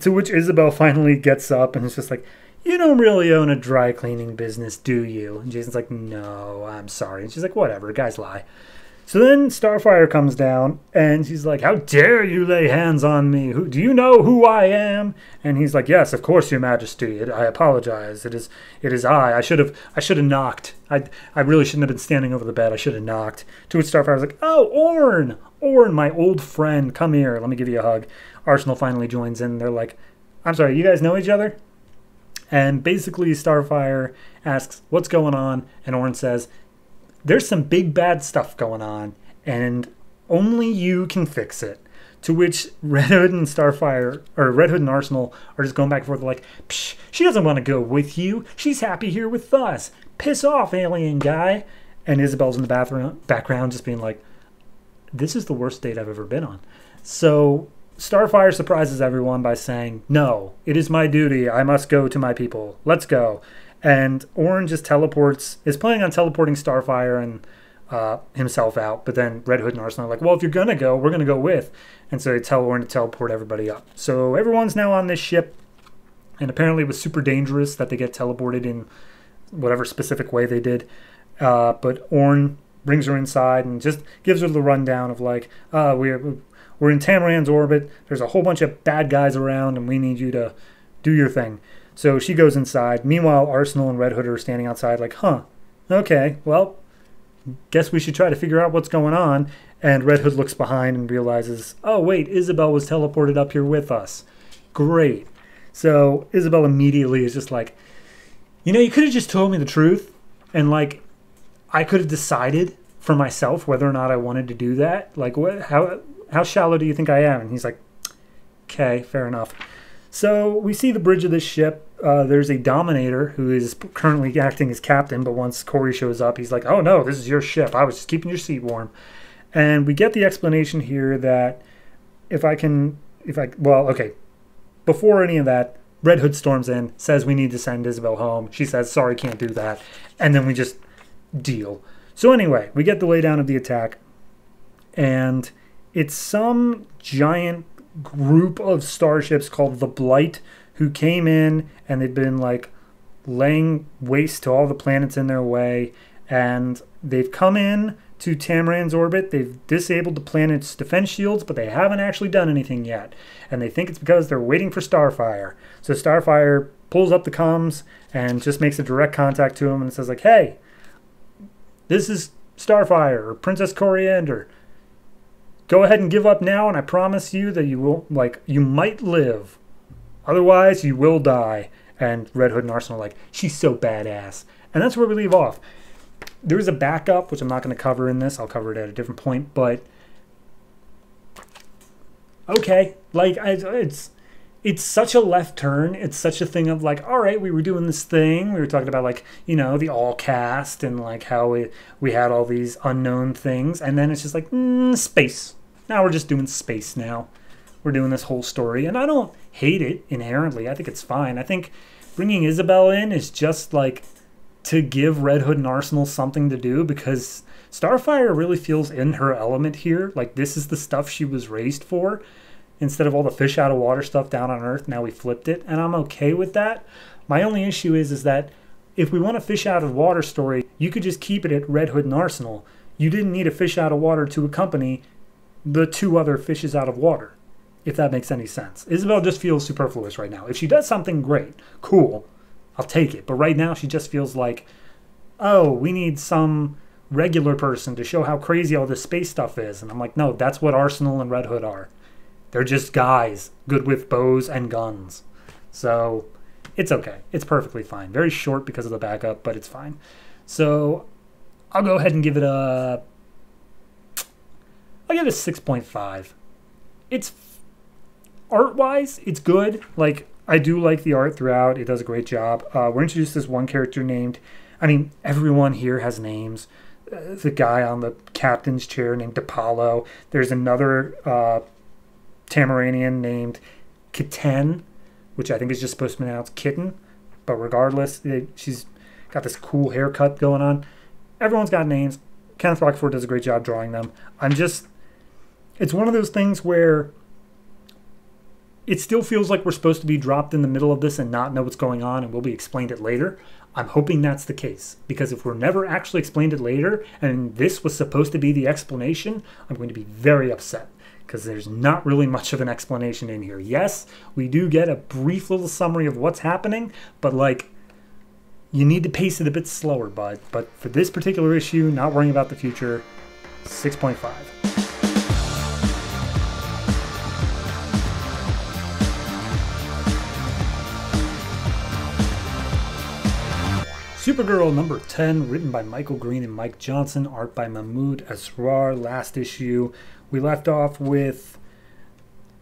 To which Isabel finally gets up and is just like, "You don't really own a dry cleaning business, do you?" And Jason's like, "No, I'm sorry." And she's like, "Whatever, guys lie." So then Starfire comes down, and she's like, "How dare you lay hands on me? Do you know who I am?" And he's like, "Yes, of course, Your Majesty. I apologize. It is I. I should have knocked. I really shouldn't have been standing over the bed. I should have knocked." To which Starfire's like, "Oh, Orn, my old friend, come here. Let me give you a hug." Arsenal finally joins in. They're like, "I'm sorry, you guys know each other?" And basically Starfire asks, "What's going on?" And Orn says, "There's some big bad stuff going on, and only you can fix it." To which Red Hood and Starfire, or Red Hood and Arsenal, are just going back and forth. They're like, "Psh, she doesn't want to go with you. She's happy here with us. Piss off, alien guy." And Isabel's in the background just being like, "This is the worst date I've ever been on." So Starfire surprises everyone by saying, "No, it is my duty. I must go to my people. Let's go." And Orn just teleports, is planning on teleporting Starfire and himself out. But then Red Hood and Arsenal are like, "Well, if you're going to go, we're going to go with." And so they tell Orn to teleport everybody up. So everyone's now on this ship. And apparently it was super dangerous that they get teleported in whatever specific way they did. But Orn brings her inside and just gives her the rundown of like, we're in Tamaran's orbit. There's a whole bunch of bad guys around, and we need you to do your thing. So she goes inside. Meanwhile, Arsenal and Red Hood are standing outside like, "Huh, okay, well, guess we should try to figure out what's going on." And Red Hood looks behind and realizes, "Oh, wait, Isabel was teleported up here with us. Great." So Isabel immediately is just like, "You know, you could have just told me the truth, and, like, I could have decided for myself whether or not I wanted to do that. Like, what? How shallow do you think I am?" And he's like, "Okay, fair enough." So we see the bridge of this ship. There's a Dominator who is currently acting as captain, but once Corey shows up, he's like, "Oh no, this is your ship. I was just keeping your seat warm." And we get the explanation here that before any of that, Red Hood storms in, says we need to send Isabel home. She says, "Sorry, can't do that." And then we just deal. So anyway, we get the laydown of the attack, and it's some giant group of starships called the Blight who came in, and they've been like laying waste to all the planets in their way, and they've come in to Tamaran's orbit. They've disabled the planet's defense shields, but they haven't actually done anything yet, and they think it's because they're waiting for Starfire. So Starfire pulls up the comms and just makes a direct contact to him and says like, "Hey, this is Starfire, or Princess Coriander. Go ahead and give up now, and I promise you that you will, like, you might live. Otherwise, you will die." And Red Hood and Arsenal are like, "She's so badass." And that's where we leave off. There is a backup, which I'm not going to cover in this. I'll cover it at a different point, but okay. Like, it's such a left turn. It's such a thing of like, all right, we were doing this thing. We were talking about like, you know, the all cast and like how we had all these unknown things. And then it's just like, space. Now we're just doing space now. We're doing this whole story. And I don't hate it inherently. I think it's fine. I think bringing Isabel in is just like to give Red Hood and Arsenal something to do, because Starfire really feels in her element here. Like, this is the stuff she was raised for. Instead of all the fish out of water stuff down on Earth, now we flipped it, and I'm okay with that. My only issue is that if we want a fish out of water story, you could just keep it at Red Hood and Arsenal. You didn't need a fish out of water to accompany the two other fishes out of water. if that makes any sense. Isabel just feels superfluous right now. If she does something great, cool, I'll take it. But right now she just feels like, oh, we need some regular person to show how crazy all this space stuff is. And I'm like, no, that's what Arsenal and Red Hood are. They're just guys, good with bows and guns. So it's okay. It's perfectly fine. Very short because of the backup, but it's fine. So I'll go ahead and give it a... I'll give it a 6.5. It's... art-wise, it's good. Like, I do like the art throughout. It does a great job. We're introduced to this one character named... I mean, everyone here has names. The guy on the captain's chair named DePaulo. There's another Tamaranian named Kitten, which I think is just supposed to pronounce Kitten. But regardless, she's got this cool haircut going on. Everyone's got names. Kenneth Rocafort does a great job drawing them. I'm just... It's one of those things where it still feels like we're supposed to be dropped in the middle of this and not know what's going on, and we'll be explained it later. I'm hoping that's the case, because if we're never actually explained it later, and this was supposed to be the explanation, I'm going to be very upset, because there's not really much of an explanation in here. Yes, we do get a brief little summary of what's happening, but like, you need to pace it a bit slower, bud. But for this particular issue, not worrying about the future, 6.5. Supergirl number 10, written by Michael Green and Mike Johnson, art by Mahmud Asrar. Last issue, we left off with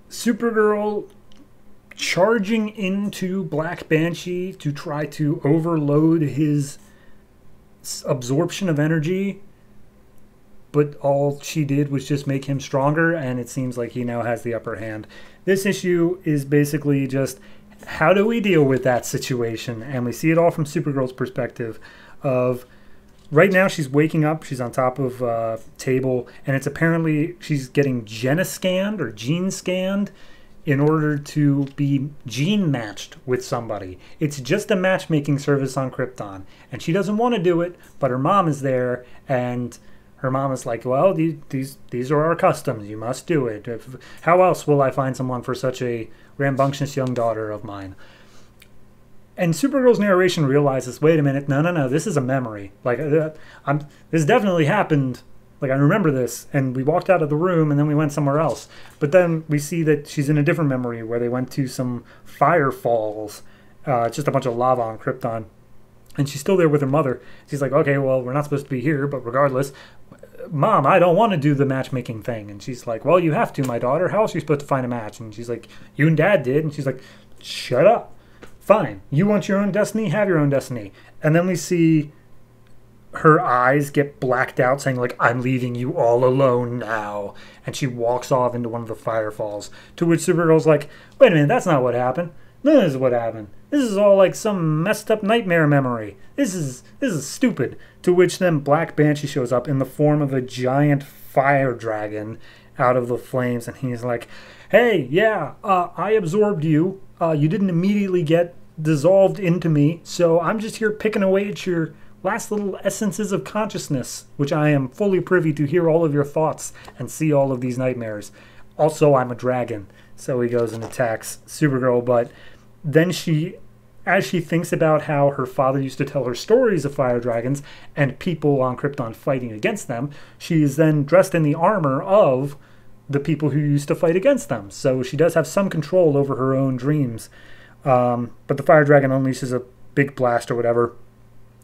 Supergirl charging into Black Banshee to try to overload his absorption of energy, but all she did was just make him stronger, and it seems like he now has the upper hand. This issue is basically just... how do we deal with that situation? And we see it all from Supergirl's perspective of right now she's waking up, she's on top of a table, and it's apparently she's getting genoscanned or gene scanned in order to be gene matched with somebody. It's just a matchmaking service on Krypton, and she doesn't want to do it, but her mom is there, and her mom is like, well, these are our customs, you must do it. How else will I find someone for such a rambunctious young daughter of mine? And Supergirl's narration realizes, wait a minute, no, this is a memory. Like, this definitely happened. Like, I remember this, and we walked out of the room, and then we went somewhere else. But then we see that she's in a different memory where they went to some fire falls, just a bunch of lava on Krypton. And she's still there with her mother. She's like, okay, well, we're not supposed to be here, but regardless, Mom, I don't want to do the matchmaking thing. And she's like, well, you have to, my daughter. How else are you supposed to find a match? And she's like, you and Dad did. And she's like, shut up. Fine. You want your own destiny? Have your own destiny. And then we see her eyes get blacked out, saying, like, I'm leaving you all alone now. And she walks off into one of the firefalls, to which Supergirl's like, wait a minute, that's not what happened. This is what happened. This is all like some messed up nightmare memory. This is stupid. To which then Black Banshee shows up in the form of a giant fire dragon out of the flames, and he's like, hey, yeah, I absorbed you. You didn't immediately get dissolved into me, so I'm just here picking away at your last little essences of consciousness, which I am fully privy to hear all of your thoughts and see all of these nightmares. Also, I'm a dragon. So he goes and attacks Supergirl, but then she, as she thinks about how her father used to tell her stories of fire dragons and people on Krypton fighting against them, she is then dressed in the armor of the people who used to fight against them. So she does have some control over her own dreams. But the fire dragon unleashes a big blast or whatever,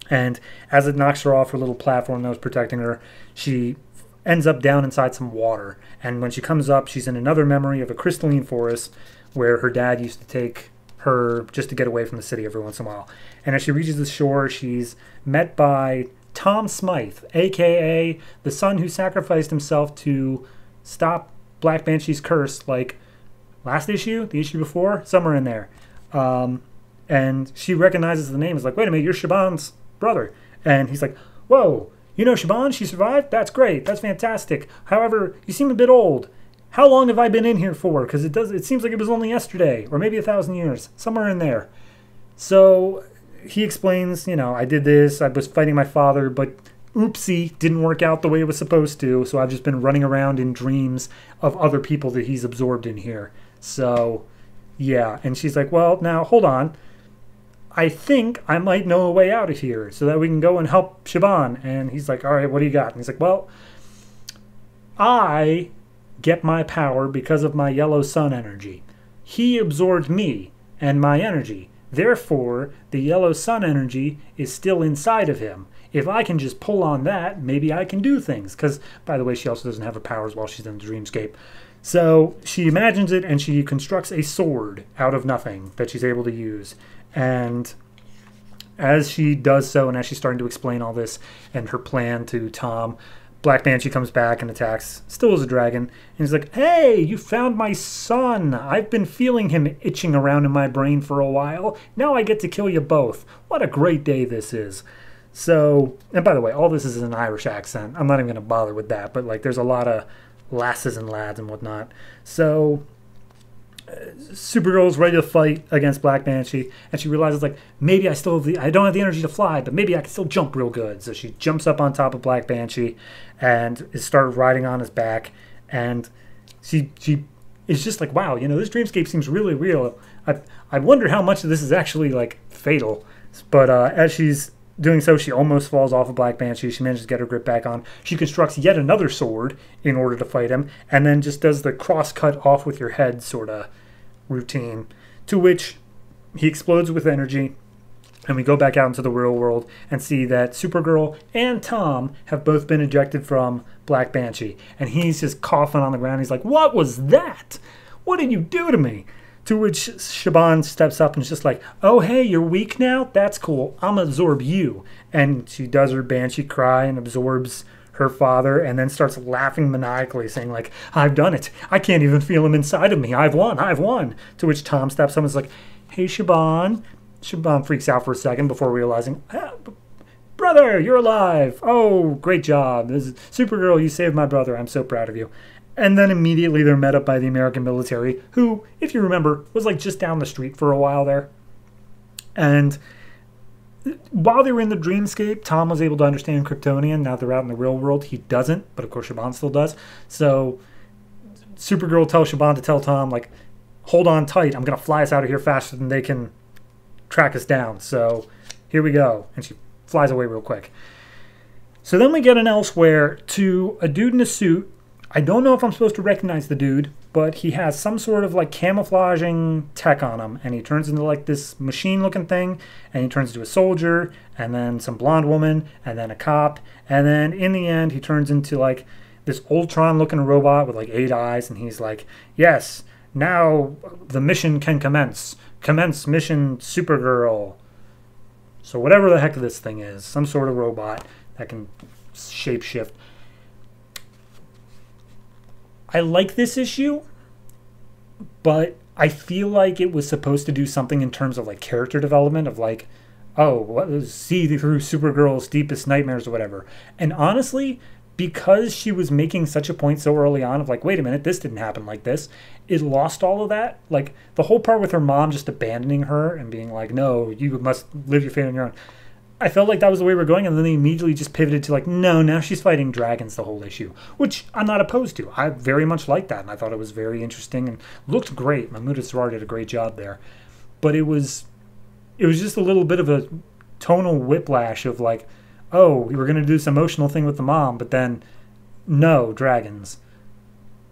and as it knocks her off her little platform that was protecting her, she ends up down inside some water. And when she comes up, she's in another memory of a crystalline forest where her dad used to take her just to get away from the city every once in a while. And as she reaches the shore, she's met by Tom Smythe, a.k.a. the son who sacrificed himself to stop Black Banshee's curse, like last issue, the issue before, somewhere in there. And she recognizes the name. Is like, wait a minute, you're Siobhan's brother. And he's like, whoa, you know Siobhan, she survived? That's great. That's fantastic. However, you seem a bit old. How long have I been in here for? Because it seems like it was only yesterday, or maybe 1,000 years, somewhere in there. So he explains, you know, I did this, I was fighting my father, but oopsie, didn't work out the way it was supposed to, so I've just been running around in dreams of other people that he's absorbed in here. So, yeah. And she's like, well, now, hold on. I think I might know a way out of here so that we can go and help Siobhan. And he's like, all right, what do you got? And he's like, well, I get my power because of my yellow sun energy. He absorbed me and my energy. Therefore, the yellow sun energy is still inside of him. If I can just pull on that, maybe I can do things. Because, by the way, she also doesn't have her powers while she's in the dreamscape. So she imagines it, and she constructs a sword out of nothing that she's able to use. And as she does so, and as she's starting to explain all this and her plan to Tom, Black Banshee comes back and attacks, still as a dragon, and he's like, hey, you found my son! I've been feeling him itching around in my brain for a while. Now I get to kill you both. What a great day this is. So, and by the way, all this is in an Irish accent. I'm not even going to bother with that, but like there's a lot of lasses and lads and whatnot. So, Supergirl's ready to fight against Black Banshee, and she realizes, like, maybe I still have I don't have the energy to fly, but maybe I can still jump real good. So she jumps up on top of Black Banshee and starts riding on his back, and she is just like, wow, you know, this dreamscape seems really real. I wonder how much of this is actually, like, fatal. But as she's doing so, she almost falls off of Black Banshee. She manages to get her grip back on. She constructs yet another sword in order to fight him, and then just does the cross-cut off-with-your-head sort of routine, to which he explodes with energy, and we go back out into the real world and see that Supergirl and Tom have both been ejected from Black Banshee, and he's just coughing on the ground. He's like, what was that? What did you do to me? To which Siobhan steps up and is just like, oh, hey, you're weak now? That's cool. I'm going to absorb you. And she does her banshee cry and absorbs her father, and then starts laughing maniacally, saying, like, I've done it. I can't even feel him inside of me. I've won. I've won. To which Tom steps up and is like, hey, Siobhan. Siobhan freaks out for a second before realizing, ah, brother, you're alive. Oh, great job. This is Supergirl, you saved my brother. I'm so proud of you. And then immediately they're met up by the American military, who, if you remember, was like just down the street for a while there. And while they were in the dreamscape, Tom was able to understand Kryptonian. Now they're out in the real world, he doesn't, but of course Siobhan still does. So Supergirl tells Siobhan to tell Tom, like, hold on tight, I'm going to fly us out of here faster than they can track us down. So here we go. And she flies away real quick. So then we get an elsewhere to a dude in a suit. I don't know if I'm supposed to recognize the dude, but he has some sort of, like, camouflaging tech on him, and he turns into, like, this machine-looking thing, and he turns into a soldier, and then some blonde woman, and then a cop, and then in the end he turns into, like, this Ultron-looking robot with, like, 8 eyes, and he's like, yes, now the mission can commence. Commence mission Supergirl. So whatever the heck this thing is, some sort of robot that can shapeshift. I like this issue, but I feel like it was supposed to do something in terms of, like, character development of, like, oh, see through Supergirl's deepest nightmares or whatever. And honestly, because she was making such a point so early on of, like, wait a minute, this didn't happen like this, it lost all of that. Like, the whole part with her mom just abandoning her and being like, no, you must live your fate on your own. I felt like that was the way we were going, and then they immediately just pivoted to, like, no, now she's fighting dragons the whole issue, which I'm not opposed to. I very much liked that, and I thought it was very interesting and looked great. Mahmud Asrar did a great job there. But it was just a little bit of a tonal whiplash of, like, oh, we were going to do this emotional thing with the mom, but then, no, dragons.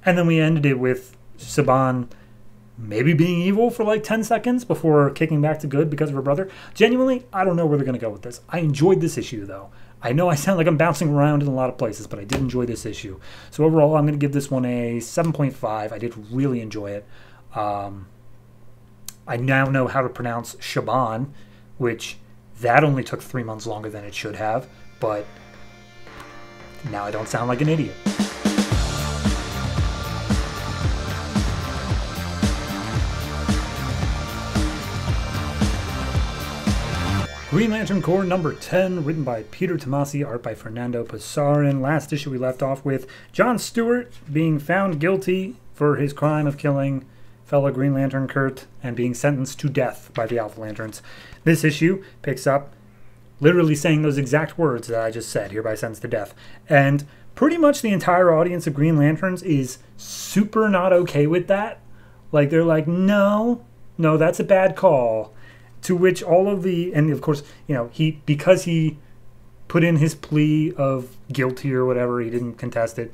And then we ended it with Siobhan maybe being evil for like 10 seconds before kicking back to good because of her brother. Genuinely, I don't know where they're going to go with this. I enjoyed this issue, though. I know I sound like I'm bouncing around in a lot of places, but I did enjoy this issue. So overall, I'm going to give this one a 7.5. I did really enjoy it. I now know how to pronounce Siobhan, which that only took 3 months longer than it should have, but now I don't sound like an idiot. Green Lantern Corps number 10, written by Peter Tomasi, art by Fernando Passarin. Last issue we left off with John Stewart being found guilty for his crime of killing fellow Green Lantern Kurt and being sentenced to death by the Alpha Lanterns. This issue picks up literally saying those exact words that I just said, hereby sentenced to death. And pretty much the entire audience of Green Lanterns is super not okay with that, Like, they're like, no, that's a bad call. To which all of the, and of course, you know, he, because he put in his plea of guilty or whatever, he didn't contest it,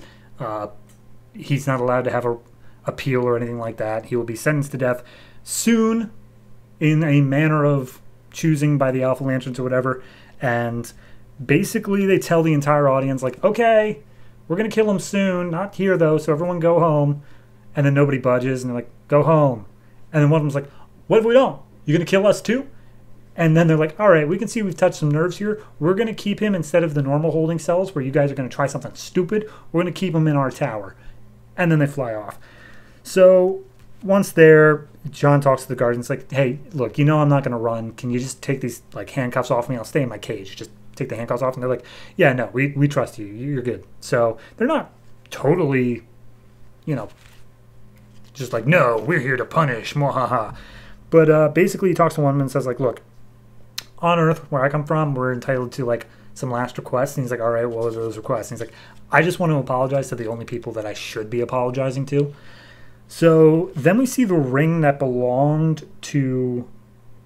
he's not allowed to have an appeal or anything like that. He will be sentenced to death soon in a manner of choosing by the Alpha Lanterns or whatever. And basically they tell the entire audience, like, okay, we're going to kill him soon. Not here, though, so everyone go home. And then nobody budges, and they're like, go home. And then one of them's like, what if we don't? You're going to kill us too? And then they're like, all right, we can see we've touched some nerves here. We're going to keep him, instead of the normal holding cells where you guys are going to try something stupid, we're going to keep him in our tower. And then they fly off. So once there, John talks to the guards and it's like, hey, look, you know I'm not going to run. Can you just take these like handcuffs off me? I'll stay in my cage. Just take the handcuffs off. And they're like, yeah, no, we trust you. You're good. So they're not totally, you know, just like, no, we're here to punish, mwahaha. But basically he talks to one man and says, like, look, on Earth, where I come from, we're entitled to, like, some last requests. And he's like, all right, what are those requests? And he's like, I just want to apologize to the only people that I should be apologizing to. So then we see the ring that belonged to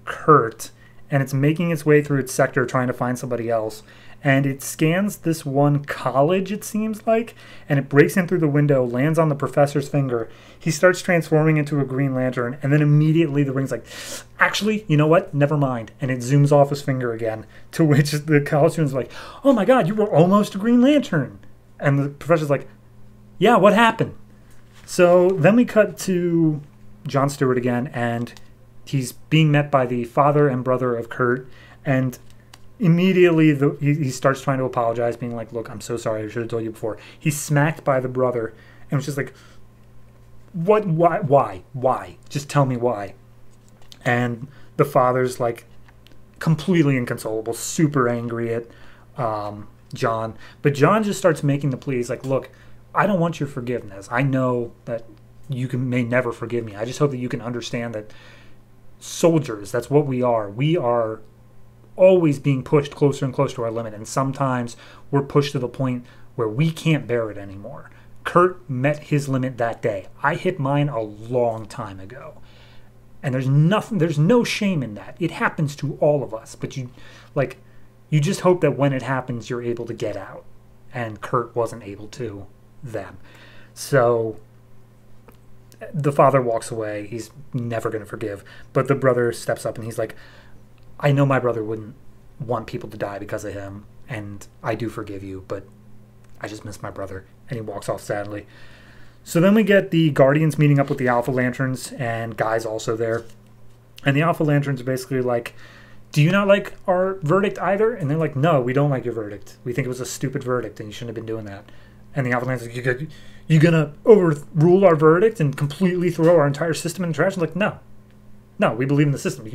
Kurt, and it's making its way through its sector trying to find somebody else. And it scans this one college, it seems like, and it breaks in through the window, lands on the professor's finger. He starts transforming into a Green Lantern, and then immediately the ring's like, actually, you know what? Never mind. And it zooms off his finger again, to which the college student's like, oh my God, you were almost a Green Lantern. And the professor's like, yeah, what happened? So then we cut to John Stewart again, and he's being met by the father and brother of Kurt, and immediately he starts trying to apologize, being like, look, I'm so sorry, I should have told you before. He's smacked by the brother, and it's just like, what, why? Just tell me why. And the father's like completely inconsolable, super angry at John. But John just starts making the plea. He's like, look, I don't want your forgiveness. I know that you may never forgive me. I just hope that you can understand that soldiers, that's what we are. We are always being pushed closer and closer to our limit, and sometimes we're pushed to the point where we can't bear it anymore. Kurt met his limit that day. I hit mine a long time ago, and there's no shame in that. It happens to all of us, but you just hope that when it happens, you're able to get out, and Kurt wasn't able to then. So the father walks away. He's never going to forgive, but the brother steps up, and he's like, I know my brother wouldn't want people to die because of him, and I do forgive you, but I just miss my brother. And he walks off sadly. So then we get the Guardians meeting up with the Alpha Lanterns, and Guy's also there. And the Alpha Lanterns are basically like, do you not like our verdict either? And they're like, no, we don't like your verdict. We think it was a stupid verdict, and you shouldn't have been doing that. And the Alpha Lanterns are like, you gonna overrule our verdict and completely throw our entire system in the trash? And like, no, we believe in the system.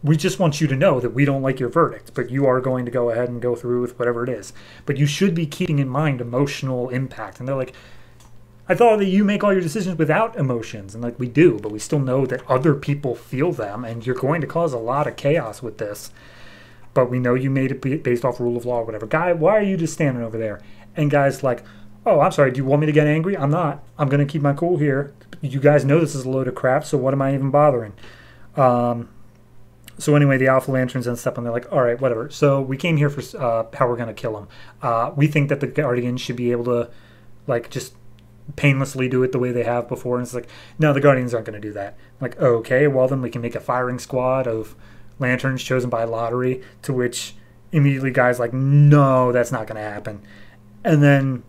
We just want you to know that we don't like your verdict, but you are going to go ahead and go through with whatever it is. But you should be keeping in mind emotional impact. And they're like, I thought that you make all your decisions without emotions. And like, we do, but we still know that other people feel them, and you're going to cause a lot of chaos with this. But we know you made it based off rule of law or whatever. Guy, why are you just standing over there? And Guy's like, oh, I'm sorry, do you want me to get angry? I'm not. I'm going to keep my cool here. You guys know this is a load of crap, so what am I even bothering? So anyway, the Alpha Lanterns and stuff, and they're like, all right, whatever. So we came here for how we're going to kill him. We think that the Guardians should be able to, like, just painlessly do it the way they have before. And it's like, no, the Guardians aren't going to do that. I'm like, okay, well, then we can make a firing squad of Lanterns chosen by lottery, to which immediately Guy's like, no, that's not going to happen. And then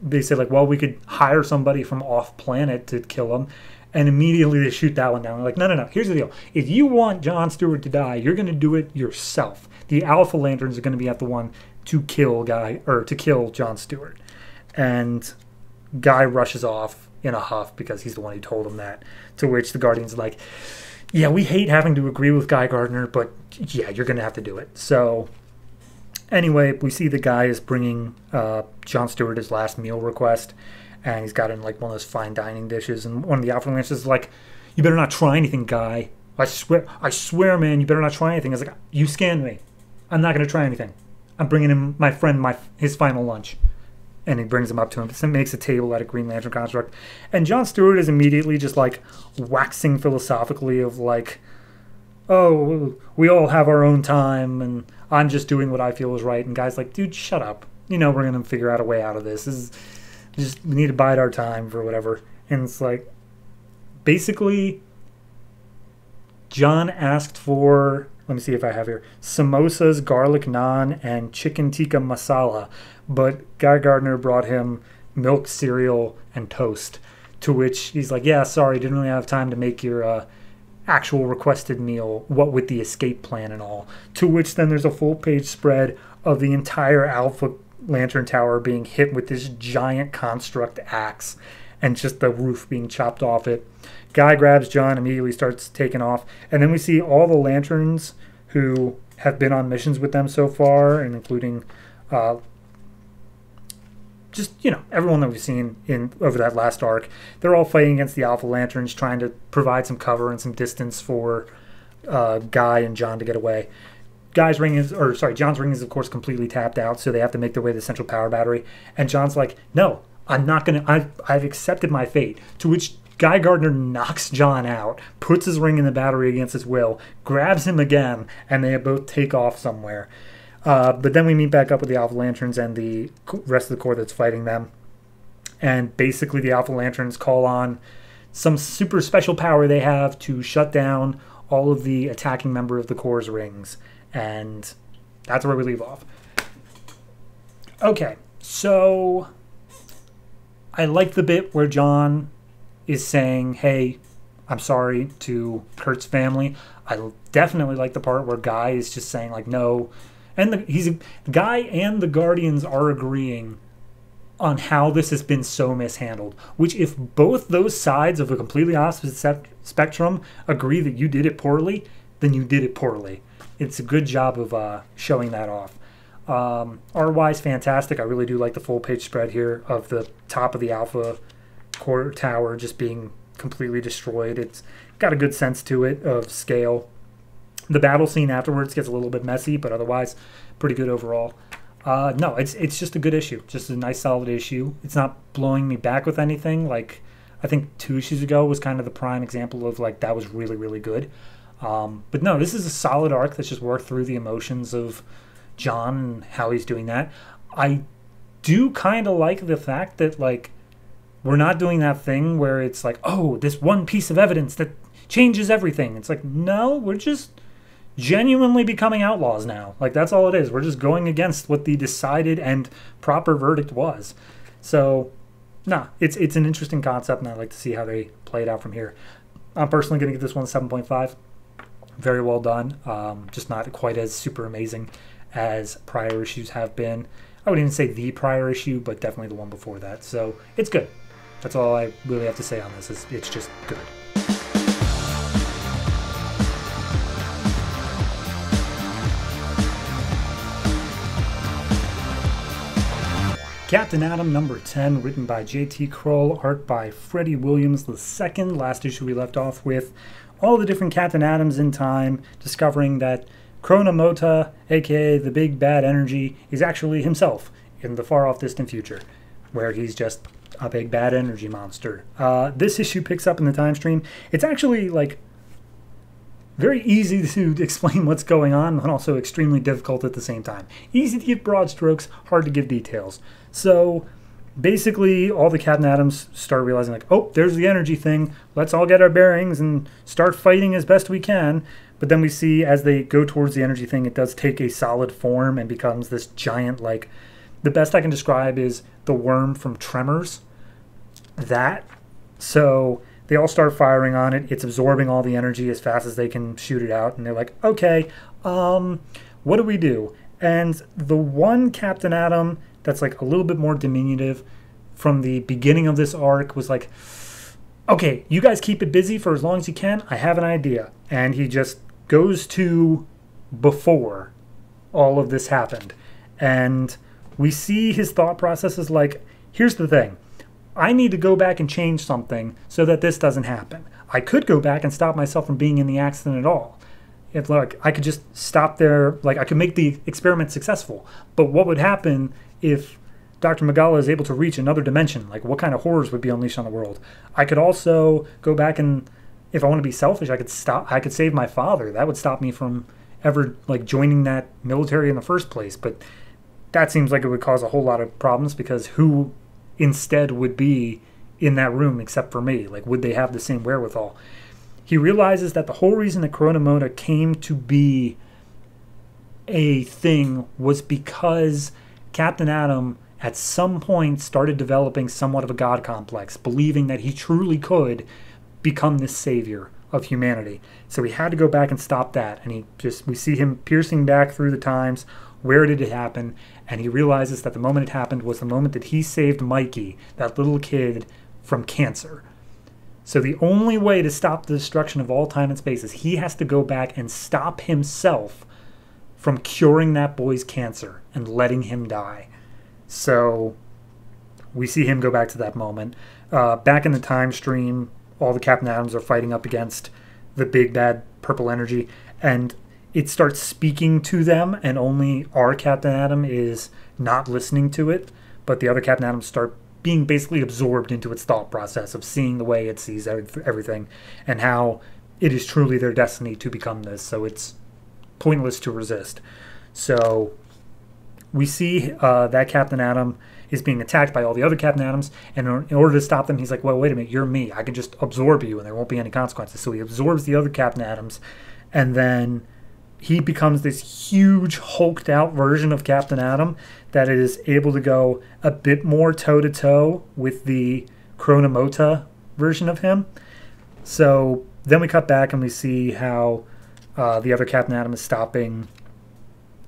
they say, like, well, we could hire somebody from off-planet to kill him. And immediately they shoot that one down. They're like, no, here's the deal. If you want John Stewart to die, you're going to do it yourself. The Alpha Lanterns are going to be at the one to kill Guy, or to kill John Stewart. And Guy rushes off in a huff because he's the one who told him that, to which the Guardians are like, yeah, we hate having to agree with Guy Gardner, but yeah, you're going to have to do it. So anyway, we see the guy is bringing John Stewart his last meal request. And he's got in, like, one of those fine dining dishes. And one of the Alpha Lanterns is like, you better not try anything, Guy. I swear, man, you better not try anything. I was like, you scanned me. I'm not going to try anything. I'm bringing him, my friend, his final lunch. and he brings them up to him. It makes a table out of Green Lantern construct. And Jon Stewart is immediately just, like, waxing philosophically of, like, oh, we all have our own time, and I'm just doing what I feel is right. And Guy's like, dude, shut up. You know we're going to figure out a way out of this. This is just, we need to bide our time for whatever. And it's like, basically, Jon asked for, let me see if I have here, samosas, garlic naan, and chicken tikka masala. But Guy Gardner brought him milk, cereal, and toast. To which he's like, yeah, sorry, didn't really have time to make your actual requested meal, what with the escape plan and all. To which then there's a full-page spread of the entire Alpha Lantern Tower being hit with this giant construct axe and just the roof being chopped off it. Guy grabs Jon, immediately starts taking off, and then we see all the Lanterns who have been on missions with them so far, and including just, you know, everyone that we've seen in over that last arc. They're all fighting against the Alpha Lanterns, trying to provide some cover and some distance for Guy and Jon to get away. Guy's ring is, or sorry, Jon's ring is of course completely tapped out, so they have to make their way to the central power battery. And Jon's like, no, I'm not gonna, I've accepted my fate. To which Guy Gardner knocks Jon out, puts his ring in the battery against his will, grabs him again, and they both take off somewhere. But then we meet back up with the Alpha Lanterns and the rest of the Corps that's fighting them. And basically the Alpha Lanterns call on some super special power they have to shut down all of the attacking member of the Corps' rings. And that's where we leave off. Okay, so I like the bit where Jon is saying, hey, I'm sorry to Kurt's family. I definitely like the part where Guy is just saying, like, no. And Guy and the Guardians are agreeing on how this has been so mishandled. Which, if both those sides of a completely opposite spectrum agree that you did it poorly, then you did it poorly. It's a good job of showing that off. RY's fantastic. I really do like the full-page spread here of the top of the Alpha Corps Tower just being completely destroyed. It's got a good sense to it of scale. The battle scene afterwards gets a little bit messy, but otherwise pretty good overall. No, it's just a good issue. Just a nice, solid issue. It's not blowing me back with anything. Like, I think 2 issues ago was kind of the prime example of, like, that was really, really good. But no, this is a solid arc that's just worked through the emotions of Jon and how he's doing that. I do kind of like the fact that, like, we're not doing that thing where it's like, oh, this one piece of evidence that changes everything. It's like, no, we're just genuinely becoming outlaws now. Like, that's all it is. We're just going against what the decided and proper verdict was. So, nah, it's an interesting concept, and I'd like to see how they play it out from here. I'm personally going to give this one a 7.5. Very well done. Just not quite as super amazing as prior issues have been. I wouldn't even say the prior issue, but definitely the one before that. So it's good. That's all I really have to say on this. Is it's just good. Captain Atom number 10, written by J.T. Kroll, art by Freddie Williams II. Last issue we left off with all the different Captain Atoms in time, discovering that Chronomota, aka the Big Bad Energy, is actually himself in the far-off distant future, where he's just a big bad energy monster. This issue picks up in the time stream. It's actually, like, very easy to explain what's going on, and also extremely difficult at the same time. Easy to give broad strokes, hard to give details. So basically, all the Captain Atoms start realizing, like, oh, there's the energy thing. Let's all get our bearings and start fighting as best we can. But then we see as they go towards the energy thing, it does take a solid form and becomes this giant, like, the best I can describe is the worm from Tremors. That. So they all start firing on it. It's absorbing all the energy as fast as they can shoot it out. And they're like, okay, what do we do? And the one Captain Atom that's, like, a little bit more diminutive from the beginning of this arc was like, okay, you guys keep it busy for as long as you can. I have an idea. And he just goes to before all of this happened. And we see his thought process is like, here's the thing. I need to go back and change something so that this doesn't happen. I could go back and stop myself from being in the accident at all. It's like, I could just stop there. Like, I could make the experiment successful. But what would happen if Dr. Magala is able to reach another dimension, like what kind of horrors would be unleashed on the world. I could also go back and, if I want to be selfish, I could save my father. That would stop me from ever like joining that military in the first place. But that seems like it would cause a whole lot of problems, because who instead would be in that room except for me? Like, would they have the same wherewithal? He realizes that the whole reason that Corona Mona came to be a thing was because Captain Atom at some point started developing somewhat of a god complex, believing that he truly could become this savior of humanity. So he had to go back and stop that. And we see him piercing back through the times. Where did it happen? And he realizes that the moment it happened was the moment that he saved Mikey, that little kid, from cancer. So the only way to stop the destruction of all time and space is he has to go back and stop himself from curing that boy's cancer and letting him die. So we see him go back to that moment. Back in the time stream, all the Captain Atoms are fighting up against the big bad purple energy, and it starts speaking to them, and only our Captain Atom is not listening to it, but the other Captain Atoms start being basically absorbed into its thought process of seeing the way it sees everything and how it is truly their destiny to become this, so it's pointless to resist. So we see that Captain Atom is being attacked by all the other Captain Atoms, and in order to stop them, he's like, well, wait a minute, you're me. I can just absorb you, and there won't be any consequences. So he absorbs the other Captain Atoms, and then he becomes this huge, hulked-out version of Captain Atom that is able to go a bit more toe-to-toe with the Chronomota version of him. So then we cut back, and we see how the other Captain Atom is stopping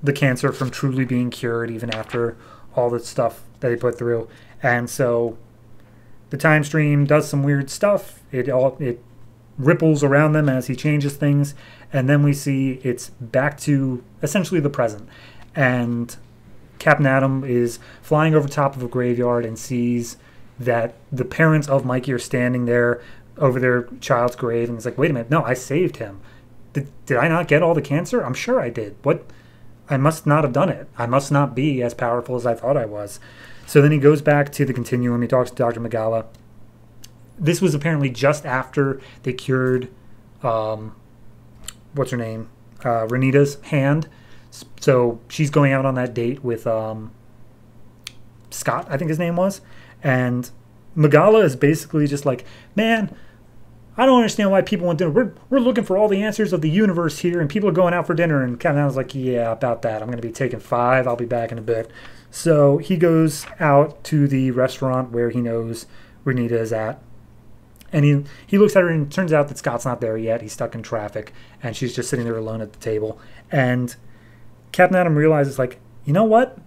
the cancer from truly being cured, even after all the stuff that he put through. And so the time stream does some weird stuff. It ripples around them as he changes things, and then we see it's back to essentially the present. And Captain Atom is flying over top of a graveyard and sees that the parents of Mikey are standing there over their child's grave, and he's like, wait a minute, no, I saved him. Did I not get all the cancer? I'm sure I did. What? I must not have done it. I must not be as powerful as I thought I was. So then he goes back to the continuum. He talks to Dr. Magala. This was apparently just after they cured, what's her name? Renita's hand. So she's going out on that date with Scott, I think his name was. And Magala is basically just like, man, I don't understand why people want dinner. We're looking for all the answers of the universe here, and people are going out for dinner. And Captain Atom's like, yeah, about that. I'm going to be taking 5. I'll be back in a bit. So he goes out to the restaurant where he knows Renita is at. And he looks at her, and it turns out that Scott's not there yet. He's stuck in traffic, and she's just sitting there alone at the table. And Captain Atom realizes, like, you know what?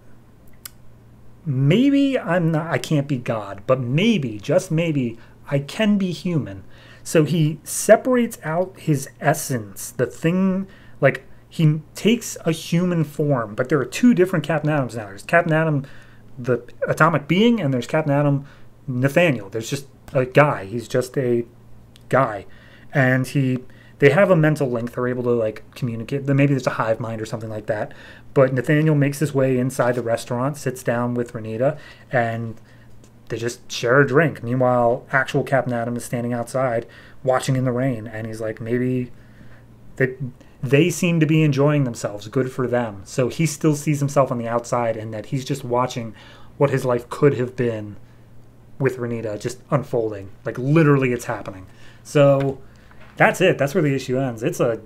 Maybe I can't be God, but maybe, just maybe, I can be human. So he separates out his essence, the thing, like, he takes a human form, but there are 2 different Captain Atoms now. There's Captain Atom, the atomic being, and there's Captain Atom, Nathaniel. There's just a guy. He's just a guy. And they have a mental link. They're able to, like, communicate. Maybe there's a hive mind or something like that. But Nathaniel makes his way inside the restaurant, sits down with Renita, and they just share a drink. Meanwhile, actual Captain Atom is standing outside watching in the rain, and he's like, maybe they seem to be enjoying themselves. Good for them. So he still sees himself on the outside, and that he's just watching what his life could have been with Renita just unfolding. Like, literally, it's happening. So that's it. That's where the issue ends. It's a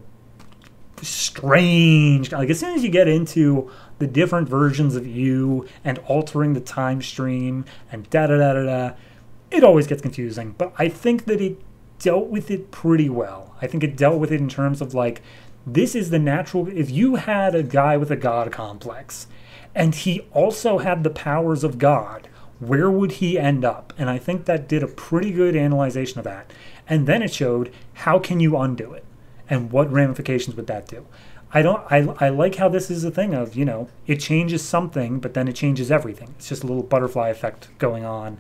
strange, like, as soon as you get into the different versions of you and altering the time stream and it always gets confusing. But I think that it dealt with it pretty well. I think it dealt with it in terms of, like, this is the natural. If you had a guy with a god complex and he also had the powers of God, where would he end up? And I think that did a pretty good analyzation of that. And then it showed how can you undo it and what ramifications would that do. I like how this is a thing of, you know, it changes something, but then it changes everything. It's just a little butterfly effect going on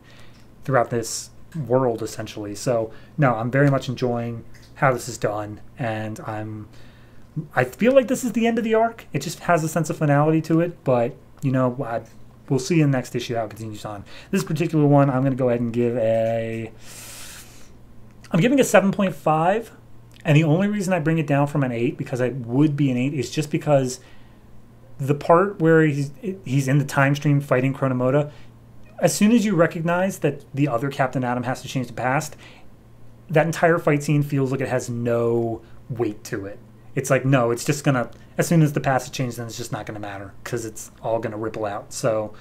throughout this world, essentially. So, no, I'm very much enjoying how this is done, and I feel like this is the end of the arc. It just has a sense of finality to it, but, you know, We'll see in the next issue how it continues on. This particular one, I'm going to go ahead and give a... I'm giving a 7.5, and the only reason I bring it down from an 8, because it would be an 8, is just because the part where he's in the time stream fighting Chronomoda, as soon as you recognize that the other Captain Atom has to change the past, that entire fight scene feels like it has no weight to it. It's like, no, it's just going to, as soon as the past has changed, then it's just not going to matter because it's all going to ripple out. So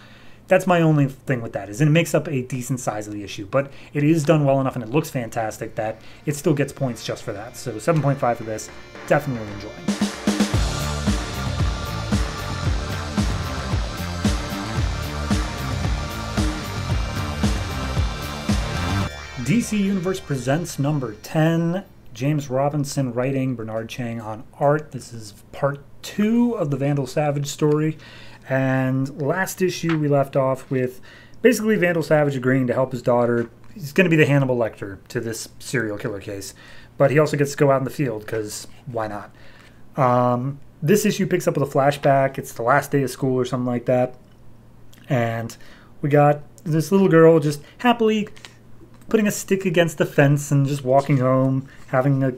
that's my only thing with that, is it makes up a decent size of the issue. But it is done well enough and it looks fantastic that it still gets points just for that. So 7.5 for this, definitely enjoying. DC Universe Presents number 10, James Robinson writing, Bernard Chang on art. This is part 2 of the Vandal Savage story. And last issue we left off with basically Vandal Savage agreeing to help his daughter. He's going to be the Hannibal Lecter to this serial killer case. But he also gets to go out in the field because why not? This issue picks up with a flashback. It's the last day of school or something like that. And we got this little girl just happily putting a stick against the fence and just walking home, having a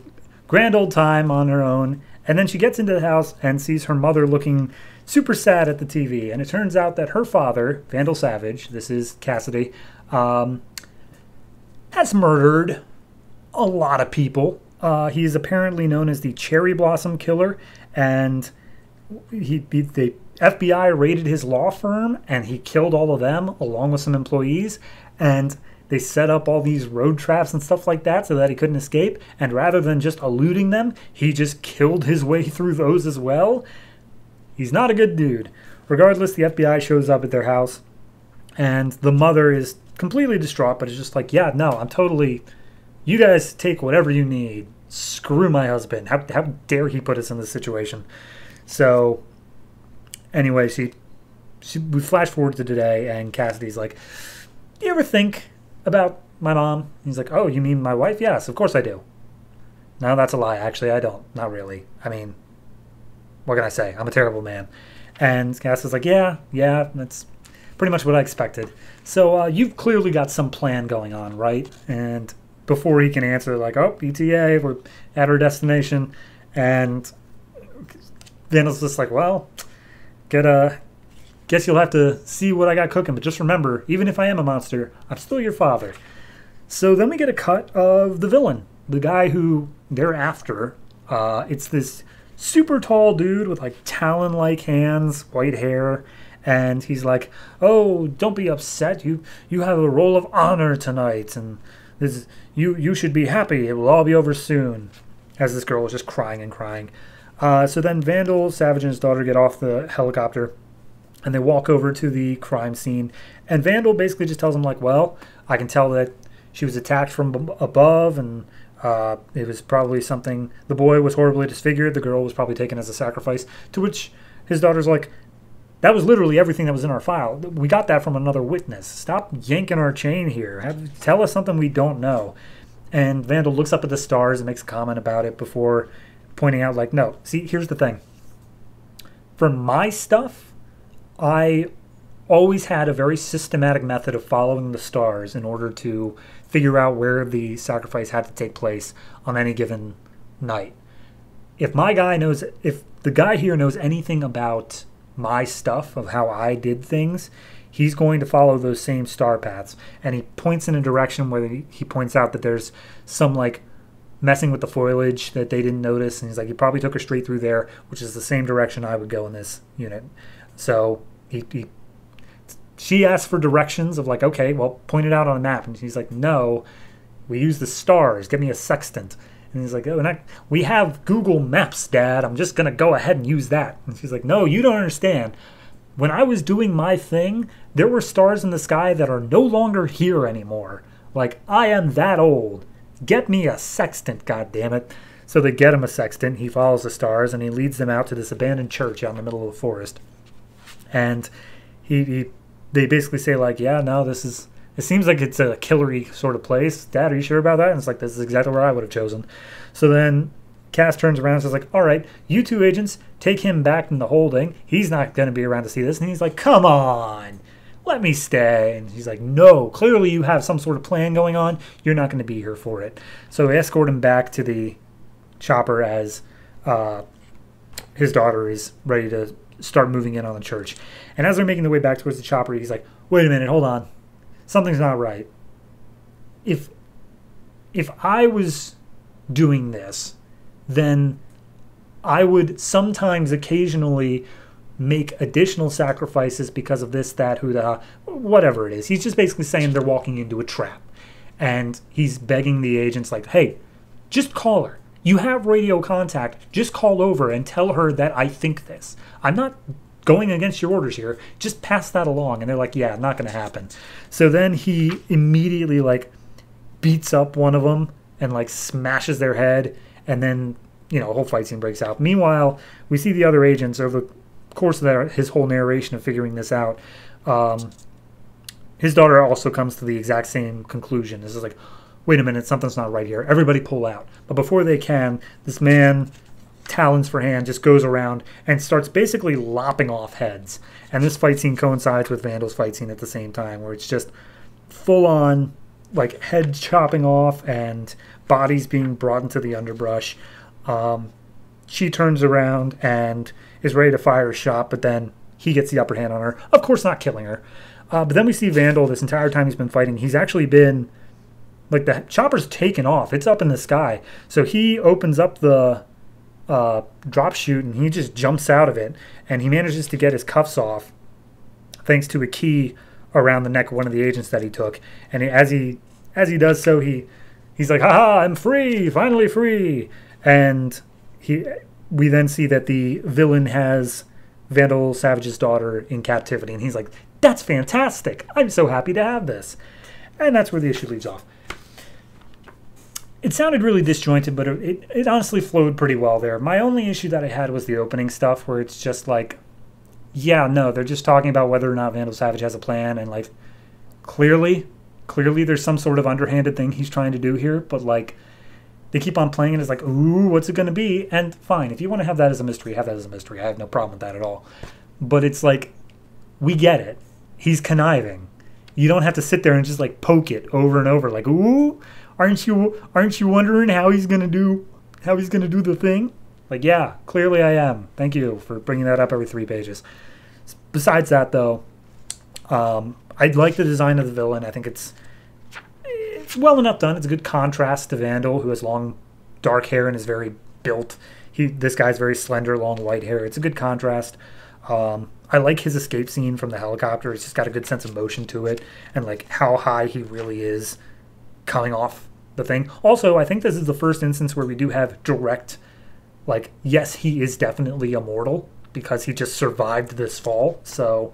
grand old time on her own. And then she gets into the house and sees her mother looking super sad at the TV. And it turns out that her father, Vandal Savage, this is Cassidy, has murdered a lot of people. He is apparently known as the Cherry Blossom Killer. And the FBI raided his law firm and he killed all of them along with some employees. And they set up all these road traps and stuff like that so that he couldn't escape. And rather than just eluding them, he just killed his way through those as well. He's not a good dude. Regardless, the FBI shows up at their house. And the mother is completely distraught, but is just like, yeah, no, I'm totally... You guys take whatever you need. Screw my husband. How dare he put us in this situation? So, anyway, we flash forward to today, and Cassidy's like, you ever think about my mom? And he's like, oh, you mean my wife? Yes, of course I do. No, that's a lie. Actually, I don't. Not really. I mean, what can I say? I'm a terrible man. And Cass is like, yeah, that's pretty much what I expected. So you've clearly got some plan going on, right? And before he can answer, like, oh, ETA, we're at our destination. And Vandal's just like, well, guess you'll have to see what I got cooking, but just remember, even if I am a monster, I'm still your father. So then we get a cut of the villain, the guy who they're after. It's this super tall dude with like talon-like hands, white hair, and he's like, oh, don't be upset. You have a role of honor tonight, and this, you should be happy. It will all be over soon, as this girl is just crying and crying. So then Vandal, Savage, and his daughter get off the helicopter, and they walk over to the crime scene. And Vandal basically just tells him, like, well, I can tell that she was attacked from above. And it was probably something... The boy was horribly disfigured. The girl was probably taken as a sacrifice. To which his daughter's like, that was literally everything that was in our file. We got that from another witness. Stop yanking our chain here. Tell us something we don't know. And Vandal looks up at the stars and makes a comment about it before pointing out, like, no. See, here's the thing. For my stuff... I always had a very systematic method of following the stars in order to figure out where the sacrifice had to take place on any given night. If the guy here knows anything about my stuff, of how I did things, he's going to follow those same star paths. And he points in a direction where he points out that there's some, like, messing with the foliage that they didn't notice. And he's like, you probably took her straight through there, which is the same direction I would go in this unit. So she asked for directions of, like, okay, well, point it out on a map. And he's like, no, we use the stars. Give me a sextant. And he's like, oh, and we have Google Maps, Dad. I'm just going to go ahead and use that. And she's like, no, you don't understand. When I was doing my thing, there were stars in the sky that are no longer here anymore. Like, I am that old. Get me a sextant, goddammit. So they get him a sextant. He follows the stars, and he leads them out to this abandoned church out in the middle of the forest. And they basically say, like, yeah, no, it seems like it's a killery sort of place. Dad, are you sure about that? And it's like, this is exactly where I would have chosen. So then Cass turns around and says, like, all right, you two agents, take him back from the holding. He's not going to be around to see this. And he's like, come on. let me stay. And he's like, no, clearly you have some sort of plan going on. You're not going to be here for it. So they escort him back to the chopper as his daughter is ready to start moving in on the church. And as they're making their way back towards the chopper, he's like, wait a minute, hold on. Something's not right. If I was doing this, then I would sometimes occasionally make additional sacrifices because of this, that, who, the, whatever it is. He's just basically saying they're walking into a trap. And he's begging the agents, like, hey, just call her. You have radio contact. Just call over and tell her that I think this. I'm not going against your orders here. Just pass that along. And they're like, yeah, not going to happen. So then he immediately, like, beats up one of them and, like, smashes their head. And then, you know, a whole fight scene breaks out. Meanwhile, we see the other agents over the course of his whole narration of figuring this out. His daughter also comes to the exact same conclusion. This is like, wait a minute, something's not right here. Everybody pull out. But before they can, this man, talons for hand, just goes around and starts basically lopping off heads. And this fight scene coincides with Vandal's fight scene at the same time, where it's just full-on, like, head chopping off and bodies being brought into the underbrush. She turns around and is ready to fire a shot, but then he gets the upper hand on her. Of course, not killing her. But then we see Vandal this entire time he's been fighting. He's actually been... like, the chopper's taken off. It's up in the sky. So he opens up the drop chute, and he just jumps out of it. And he manages to get his cuffs off thanks to a key around the neck of one of the agents that he took. And as he does so, he's like, ha-ha, I'm free, finally free. And we then see that the villain has Vandal Savage's daughter in captivity. And he's like, that's fantastic. I'm so happy to have this. And that's where the issue leaves off. It sounded really disjointed, but it honestly flowed pretty well there. My only issue that I had was the opening stuff, where it's just like, yeah, no, they're just talking about whether or not Vandal Savage has a plan, and, like, clearly there's some sort of underhanded thing he's trying to do here, but, like, they keep on playing it as like, ooh, what's it going to be? And fine, if you want to have that as a mystery, have that as a mystery. I have no problem with that at all. But it's like, we get it. He's conniving. You don't have to sit there and just, like, poke it over and over, like, ooh, aren't you wondering how he's gonna do the thing? Like, yeah, clearly I am. Thank you for bringing that up every 3 pages. Besides that, though, I like the design of the villain. I think it's well enough done. It's a good contrast to Vandal, who has long dark hair and is very built. This guy's very slender, long white hair. It's a good contrast. I like his escape scene from the helicopter. It's just got a good sense of motion to it, and, like, how high he really is coming off the thing. Also, I think this is the first instance where we do have direct, like, yes, he is definitely immortal because he just survived this fall. So,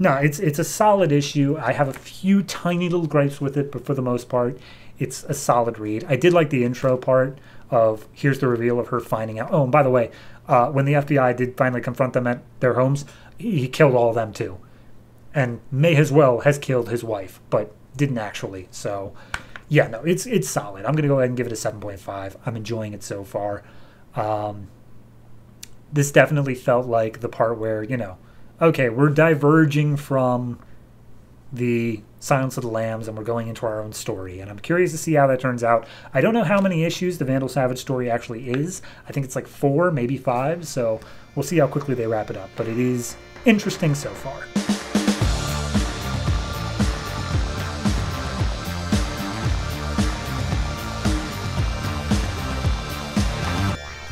no, it's a solid issue. I have a few tiny little gripes with it, but for the most part, it's a solid read. I did like the intro part of here's the reveal of her finding out. Oh, and by the way, when the FBI did finally confront them at their homes, he killed all of them too. And may as well has killed his wife, but didn't actually. So... yeah, no, it's solid. I'm going to go ahead and give it a 7.5. I'm enjoying it so far. This definitely felt like the part where, you know, okay, we're diverging from the Silence of the Lambs and we're going into our own story. And I'm curious to see how that turns out. I don't know how many issues the Vandal Savage story actually is. I think it's like 4, maybe 5. So we'll see how quickly they wrap it up. But it is interesting so far.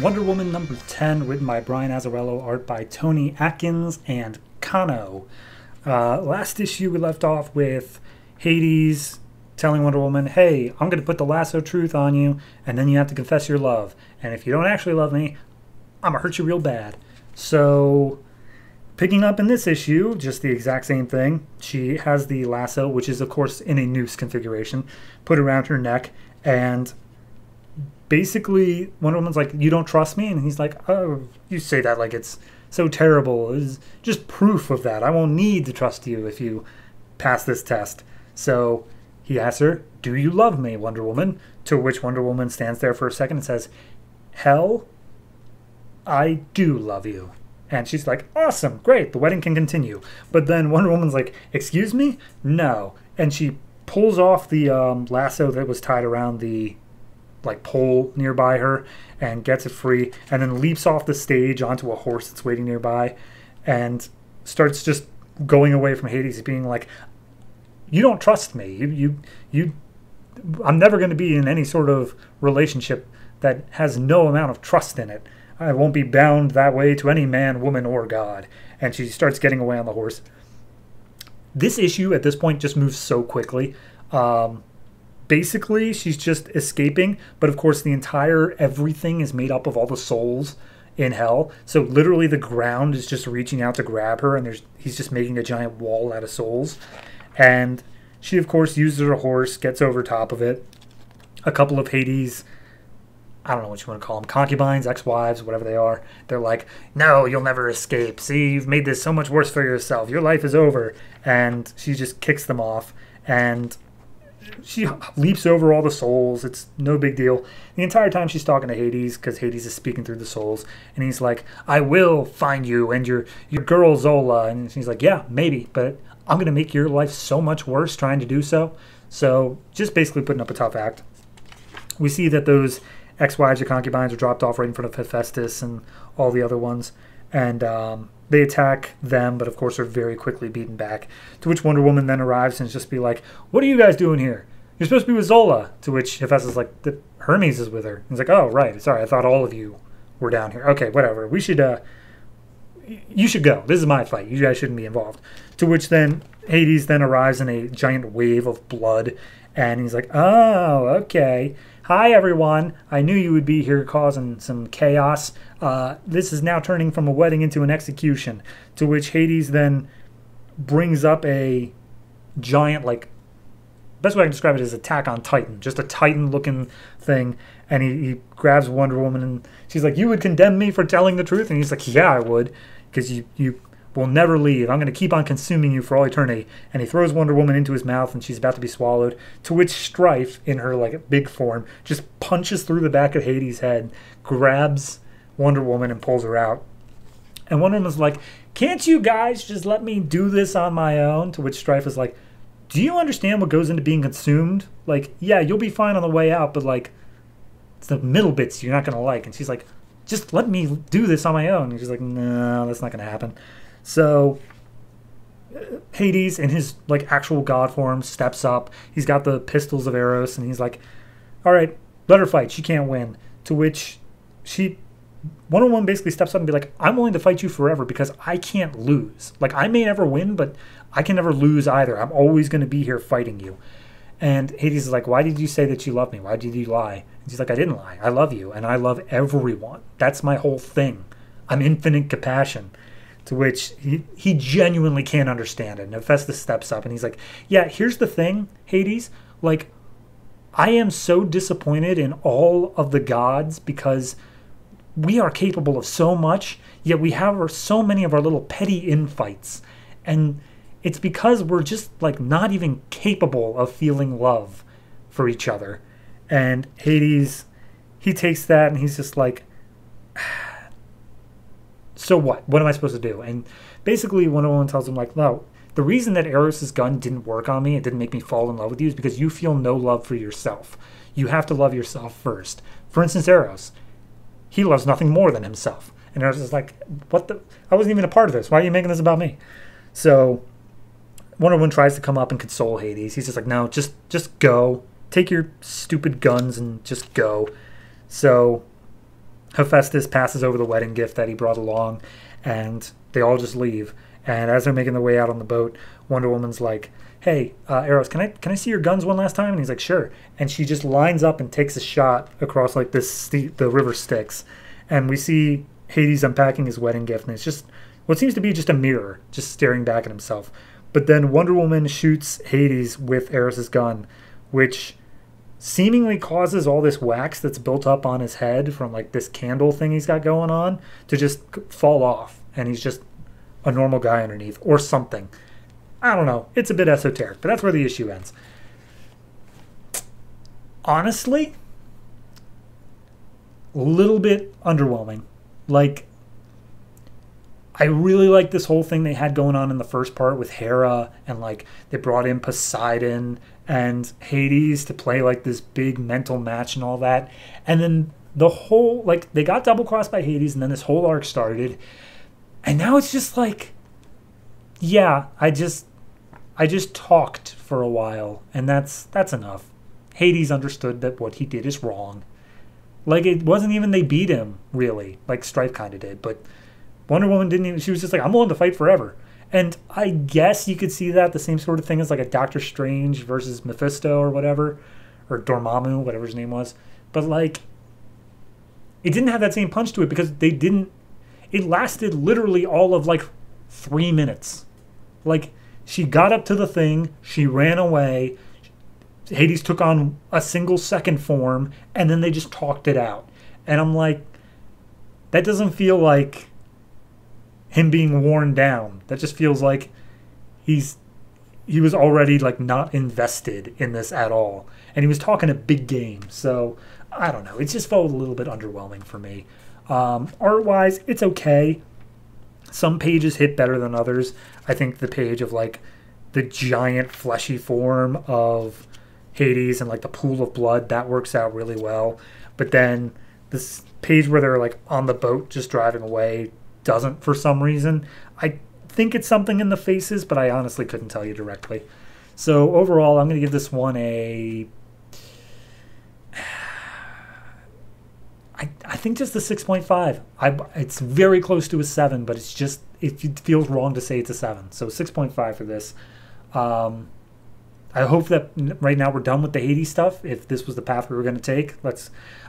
Wonder Woman number 10, written by Brian Azzarello, art by Tony Atkins and Kano. Last issue we left off with Hades telling Wonder Woman, hey, I'm going to put the lasso of truth on you, and then you have to confess your love. And if you don't actually love me, I'm going to hurt you real bad. So, picking up in this issue, just the exact same thing. She has the lasso, which is, of course, in a noose configuration, put around her neck, and... basically, Wonder Woman's like, you don't trust me? And he's like, oh, you say that like it's so terrible. It's just proof of that. I won't need to trust you if you pass this test. So he asks her, do you love me, Wonder Woman? To which Wonder Woman stands there for a second and says, hell, I do love you. And she's like, awesome, great, the wedding can continue. But then Wonder Woman's like, excuse me? No. And she pulls off the lasso that was tied around the like pole nearby her and gets it free, and then leaps off the stage onto a horse that's waiting nearby and starts just going away from Hades, being like, you don't trust me. I'm never going to be in any sort of relationship that has no amount of trust in it. I won't be bound that way to any man, woman, or god. And she starts getting away on the horse. This issue at this point just moves so quickly. Basically, she's just escaping, but of course the entire everything is made up of all the souls in hell. So literally the ground is just reaching out to grab her, and he's just making a giant wall out of souls. And she, of course, uses her horse, gets over top of it. A couple of Hades, I don't know what you want to call them, concubines, ex-wives, whatever they are. They're like, no, you'll never escape. See, you've made this so much worse for yourself. Your life is over. And she just kicks them off, and she leaps over all the souls. It's no big deal. The entire time she's talking to Hades, because Hades is speaking through the souls, and he's like, I will find you and your girl Zola. And she's like, yeah, maybe, but I'm going to make your life so much worse trying to do so. So just basically putting up a tough act. We see that those ex-wives or concubines are dropped off right in front of Hephaestus and all the other ones. And they attack them, but of course are very quickly beaten back. To which Wonder Woman then arrives and is just be like, what are you guys doing here? You're supposed to be with Zola. To which Hephaestus is like, the Hermes is with her. And he's like, oh, right. Sorry, I thought all of you were down here. Okay, whatever. We should, you should go. This is my fight. You guys shouldn't be involved. To which then Hades then arrives in a giant wave of blood. And he's like, oh, okay. Hi, everyone. I knew you would be here causing some chaos. This is now turning from a wedding into an execution. To which Hades then brings up a giant, like, best way I can describe it is Attack on Titan. Just a Titan-looking thing. And he grabs Wonder Woman, and she's like, you would condemn me for telling the truth? And he's like, yeah, I would, because you will never leave. I'm going to keep on consuming you for all eternity. And he throws Wonder Woman into his mouth, and she's about to be swallowed, to which Strife, in her like big form, just punches through the back of Hades' head, grabs Wonder Woman, and pulls her out. And Wonder Woman's like, can't you guys just let me do this on my own? To which Strife is like, do you understand what goes into being consumed? Like, yeah, you'll be fine on the way out, but like, it's the middle bits you're not going to like. And she's like, just let me do this on my own. And she's like, no, that's not going to happen. So Hades, in his like actual god form, steps up. He's got the pistols of Eros, and he's like, all right, let her fight. She can't win. To which Wonder Woman basically steps up and be like, I'm willing to fight you forever because I can't lose. Like, I may never win, but I can never lose either. I'm always going to be here fighting you. And Hades is like, why did you say that you love me? Why did you lie? And she's like, I didn't lie. I love you, and I love everyone. That's my whole thing. I'm infinite compassion. To which he genuinely can't understand it. And Hephaestus steps up, and he's like, yeah, here's the thing, Hades. Like, I am so disappointed in all of the gods because we are capable of so much, yet we have so many of our little petty infights. And it's because we're just, like, not even capable of feeling love for each other. And Hades, he takes that, and he's just like, so what? What am I supposed to do? And basically Wonder Woman tells him, like, no, the reason that Eros' gun didn't work on me, it didn't make me fall in love with you, is because you feel no love for yourself. You have to love yourself first. For instance, Eros, he loves nothing more than himself. And Eros is like, what the? I wasn't even a part of this. Why are you making this about me? So Wonder Woman tries to come up and console Hades. He's just like, no, just go. Take your stupid guns and just go. So Hephaestus passes over the wedding gift that he brought along, and they all just leave. And as they're making their way out on the boat, Wonder Woman's like, hey, Eros, can I see your guns one last time? And he's like, sure. And she just lines up and takes a shot across, like, this the river Styx. And we see Hades unpacking his wedding gift, and it's just what seems to be just a mirror, just staring back at himself. But then Wonder Woman shoots Hades with Eros' gun, which seemingly causes all this wax that's built up on his head from, like, this candle thing he's got going on to just fall off, and he's just a normal guy underneath or something. I don't know. It's a bit esoteric, but that's where the issue ends. Honestly, a little bit underwhelming. Like, I really like this whole thing they had going on in the first part with Hera, and like they brought in Poseidon and Hades to play like this big mental match and all that. And then the whole, like, they got double crossed by Hades, and then this whole arc started. And now it's just like, yeah, I just talked for a while, and that's enough. Hades understood that what he did is wrong. Like, it wasn't even they beat him, really. Like, Strife kind of did, but Wonder Woman didn't even, she was just like, I'm willing to fight forever. And I guess you could see that the same sort of thing as like a Doctor Strange versus Mephisto or whatever, or Dormammu, whatever his name was. But like, it didn't have that same punch to it because they didn't, it lasted literally all of like 3 minutes. Like, she got up to the thing, she ran away, Hades took on a single second form, and then they just talked it out. And I'm like, that doesn't feel like him being worn down. That just feels like he was already like not invested in this at all. And he was talking a big game. So I don't know. It just felt a little bit underwhelming for me. Art-wise, it's okay. Some pages hit better than others. I think the page of like the giant fleshy form of Hades and like the pool of blood, that works out really well. But then this page where they're like on the boat just driving away doesn't, for some reason. I think it's something in the faces, but I honestly couldn't tell you directly. So overall, I'm going to give this one a, I think just a 6.5. It's very close to a 7, but it's just, it feels wrong to say it's a 7. So 6.5 for this. I hope that right now we're done with the Hades stuff. If this was the path we were going to take,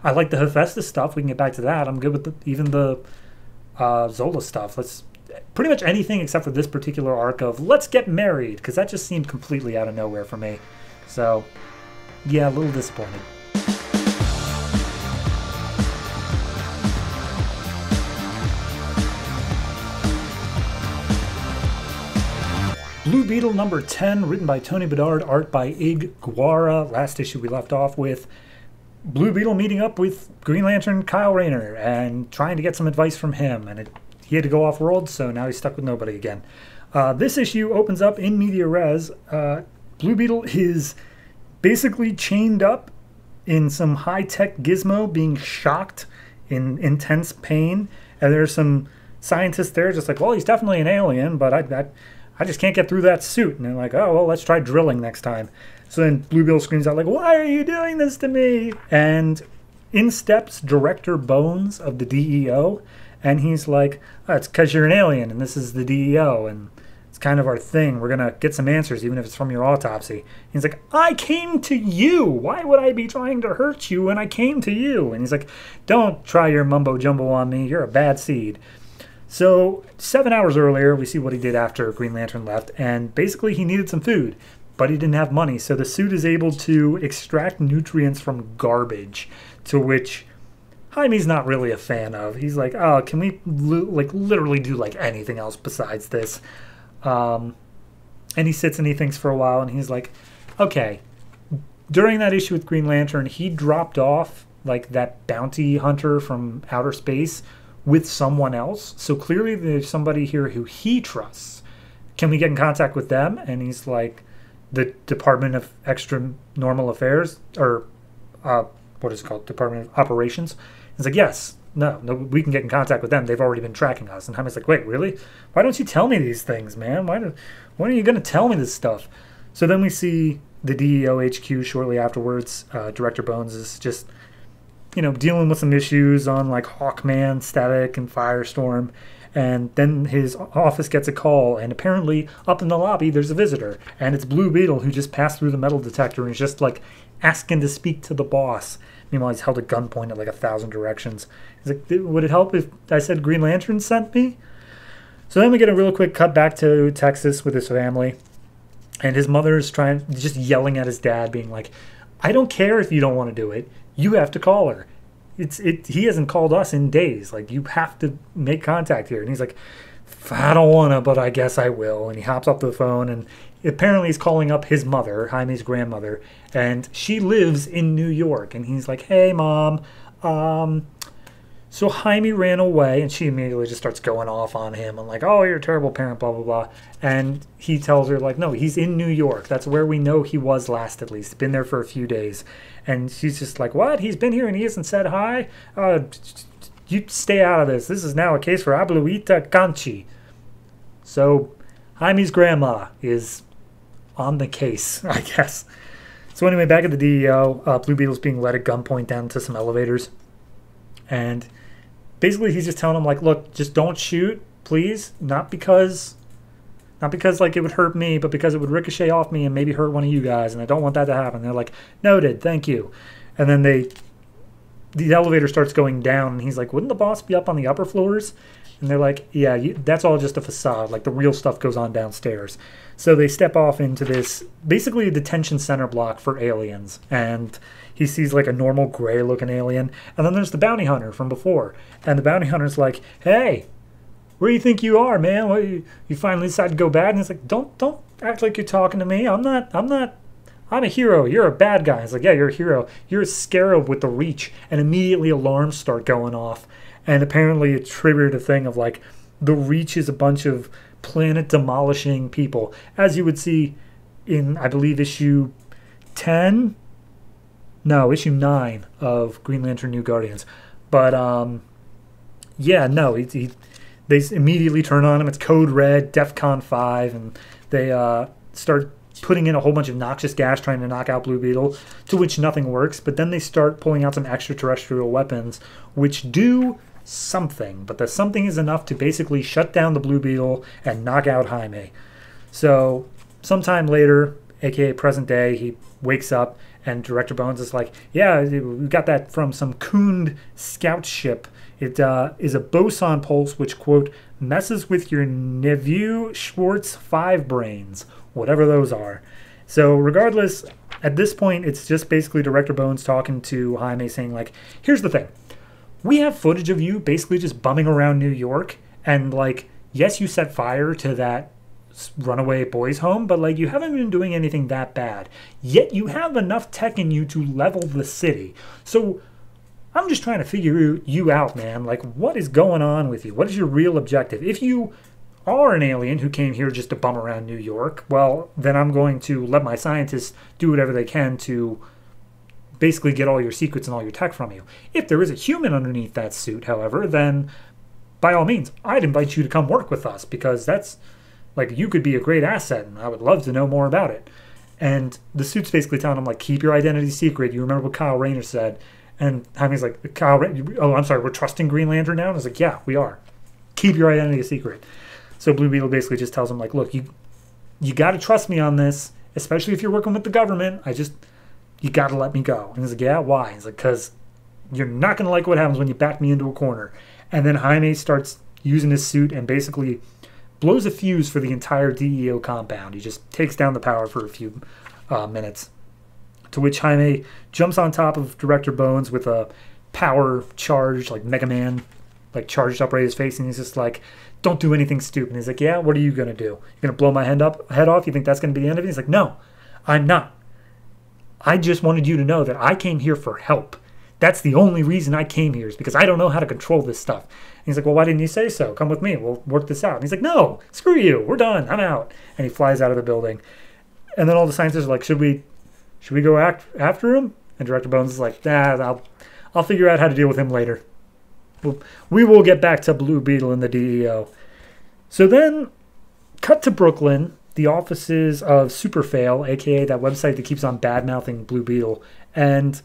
I like the Hephaestus stuff. We can get back to that. I'm good with even the Zola stuff. Let's pretty much anything except for this particular arc of let's get married, because that just seemed completely out of nowhere for me. So yeah, a little disappointed. Blue Beetle number 10, written by Tony Bedard, art by Ig Guara. Last issue we left off with Blue Beetle meeting up with Green Lantern Kyle Rayner and trying to get some advice from him. And he had to go off-world, so now he's stuck with nobody again. This issue opens up in media res. Blue Beetle is basically chained up in some high-tech gizmo, being shocked in intense pain. And there's some scientists there just like, well, he's definitely an alien, but I just can't get through that suit. And they're like, oh, well, let's try drilling next time. So then Blue Beetle screams out, like, why are you doing this to me? And in steps Director Bones of the DEO. And he's like, oh, it's because you're an alien, and this is the DEO, and it's kind of our thing. We're going to get some answers, even if it's from your autopsy. And he's like, I came to you. Why would I be trying to hurt you when I came to you? And he's like, don't try your mumbo-jumbo on me. You're a bad seed. So 7 hours earlier, we see what he did after Green Lantern left, and basically he needed some food, but he didn't have money, so the suit is able to extract nutrients from garbage, to which Jaime's not really a fan of. He's like, oh, can we literally do like anything else besides this? And he sits and he thinks for a while, and he's like, okay, during that issue with Green Lantern, he dropped off like that bounty hunter from outer space with someone else, so clearly there's somebody here who he trusts. Can we get in contact with them? And he's like, the Department of Extra Normal Affairs, or what is it called, Department of Operations. He's like, yes, no, we can get in contact with them, they've already been tracking us. And Jaime's like, wait, really? Why don't you tell me these things, man? Why are you going to tell me this stuff? So then we see the DEO HQ shortly afterwards. Director Bones is just, you know, dealing with some issues on like Hawkman, Static, and Firestorm. And then his office gets a call, and apparently up in the lobby there's a visitor, and it's Blue Beetle, who just passed through the metal detector and is just like asking to speak to the boss. Meanwhile, he's held at gunpoint at like 1,000 directions. He's like, would it help if I said Green Lantern sent me? So then we get a real quick cut back to Texas with his family, and his mother's just yelling at his dad, being like, I don't care if you don't want to do it. You have to call her. He hasn't called us in days. Like, you have to make contact here. And he's like, I don't want to, but I guess I will. And he hops up the phone, and apparently he's calling up his mother, Jaime's grandmother, and she lives in New York. And he's like, hey, Mom, So Jaime ran away, and she immediately just starts going off on him and like, oh, you're a terrible parent, blah, blah, blah. And he tells her, like, no, he's in New York. That's where we know he was last, at least. Been there for a few days. And she's just like, what? He's been here and he hasn't said hi? You stay out of this. This is now a case for Abuelita Conchi. So Jaime's grandma is on the case, I guess. So anyway, back at the DEO, Blue Beetle's being led at gunpoint down to some elevators. And basically he's just telling him, like, look, just don't shoot, please. Not because like it would hurt me, but because it would ricochet off me and maybe hurt one of you guys, and I don't want that to happen. They're like, noted, thank you. And then the elevator starts going down, and he's like, wouldn't the boss be up on the upper floors? And they're like, yeah, that's all just a facade. Like, the real stuff goes on downstairs. So they step off into this, basically a detention center block for aliens. And he sees, like, a normal gray-looking alien. And then there's the bounty hunter from before. And the bounty hunter's like, hey, where do you think you are, man? What, you finally decided to go bad? And he's like, don't act like you're talking to me. I'm a hero. You're a bad guy. He's like, yeah, you're a hero. You're a scarab with the reach. And immediately alarms start going off. And apparently it triggered a thing of, like, the Reach is a bunch of planet-demolishing people. As you would see in, I believe, issue 10? No, issue 9 of Green Lantern New Guardians. But, yeah, no, they immediately turn on him. It's Code Red, DEFCON 5, and they start putting in a whole bunch of noxious gas trying to knock out Blue Beetle, to which nothing works. But then they start pulling out some extraterrestrial weapons, which do something, but the something is enough to basically shut down the Blue Beetle and knock out Jaime. So sometime later, aka present day, he wakes up and Director Bones is like, yeah, we got that from some Kund scout ship. It is a boson pulse which, quote, messes with your Neveu Schwartz 5 brains, whatever those are. So regardless, at this point, it's just basically Director Bones talking to Jaime saying, like, here's the thing. We have footage of you basically just bumming around New York, and, like, yes, you set fire to that runaway boys' home, but, like, you haven't been doing anything that bad. Yet you have enough tech in you to level the city. So I'm just trying to figure you out, man. Like, what is going on with you? What is your real objective? If you are an alien who came here just to bum around New York, well, then I'm going to let my scientists do whatever they can to basically get all your secrets and all your tech from you. If there is a human underneath that suit, however, then by all means, I'd invite you to come work with us, because that's, like, you could be a great asset, and I would love to know more about it. And the suit's basically telling him, like, keep your identity secret. You remember what Kyle Rayner said. And Jaime's like, Kyle Rayner, oh, I'm sorry, we're trusting Green Lantern now? And I was like, yeah, we are. Keep your identity secret. So Blue Beetle basically just tells him, like, look, you got to trust me on this, especially if you're working with the government. You got to let me go. And he's like, yeah, why? He's like, because you're not going to like what happens when you back me into a corner. And then Jaime starts using his suit and basically blows a fuse for the entire DEO compound. He just takes down the power for a few minutes, to which Jaime jumps on top of Director Bones with a power charge, like Mega Man, like charged up right at his face. And he's just like, don't do anything stupid. And he's like, yeah, what are you going to do? You're going to blow my head off? You think that's going to be the end of it? He's like, no, I'm not. I just wanted you to know that I came here for help. That's the only reason I came here, is because I don't know how to control this stuff. And he's like, well, why didn't you say so? Come with me. We'll work this out. And he's like, no, screw you. We're done. I'm out. And he flies out of the building. And then all the scientists are like, should we go after him? And Director Bones is like, nah, I'll figure out how to deal with him later. We will get back to Blue Beetle and the DEO. So then, cut to Brooklyn, the offices of Superfail, a.k.a. that website that keeps on bad-mouthing Blue Beetle. And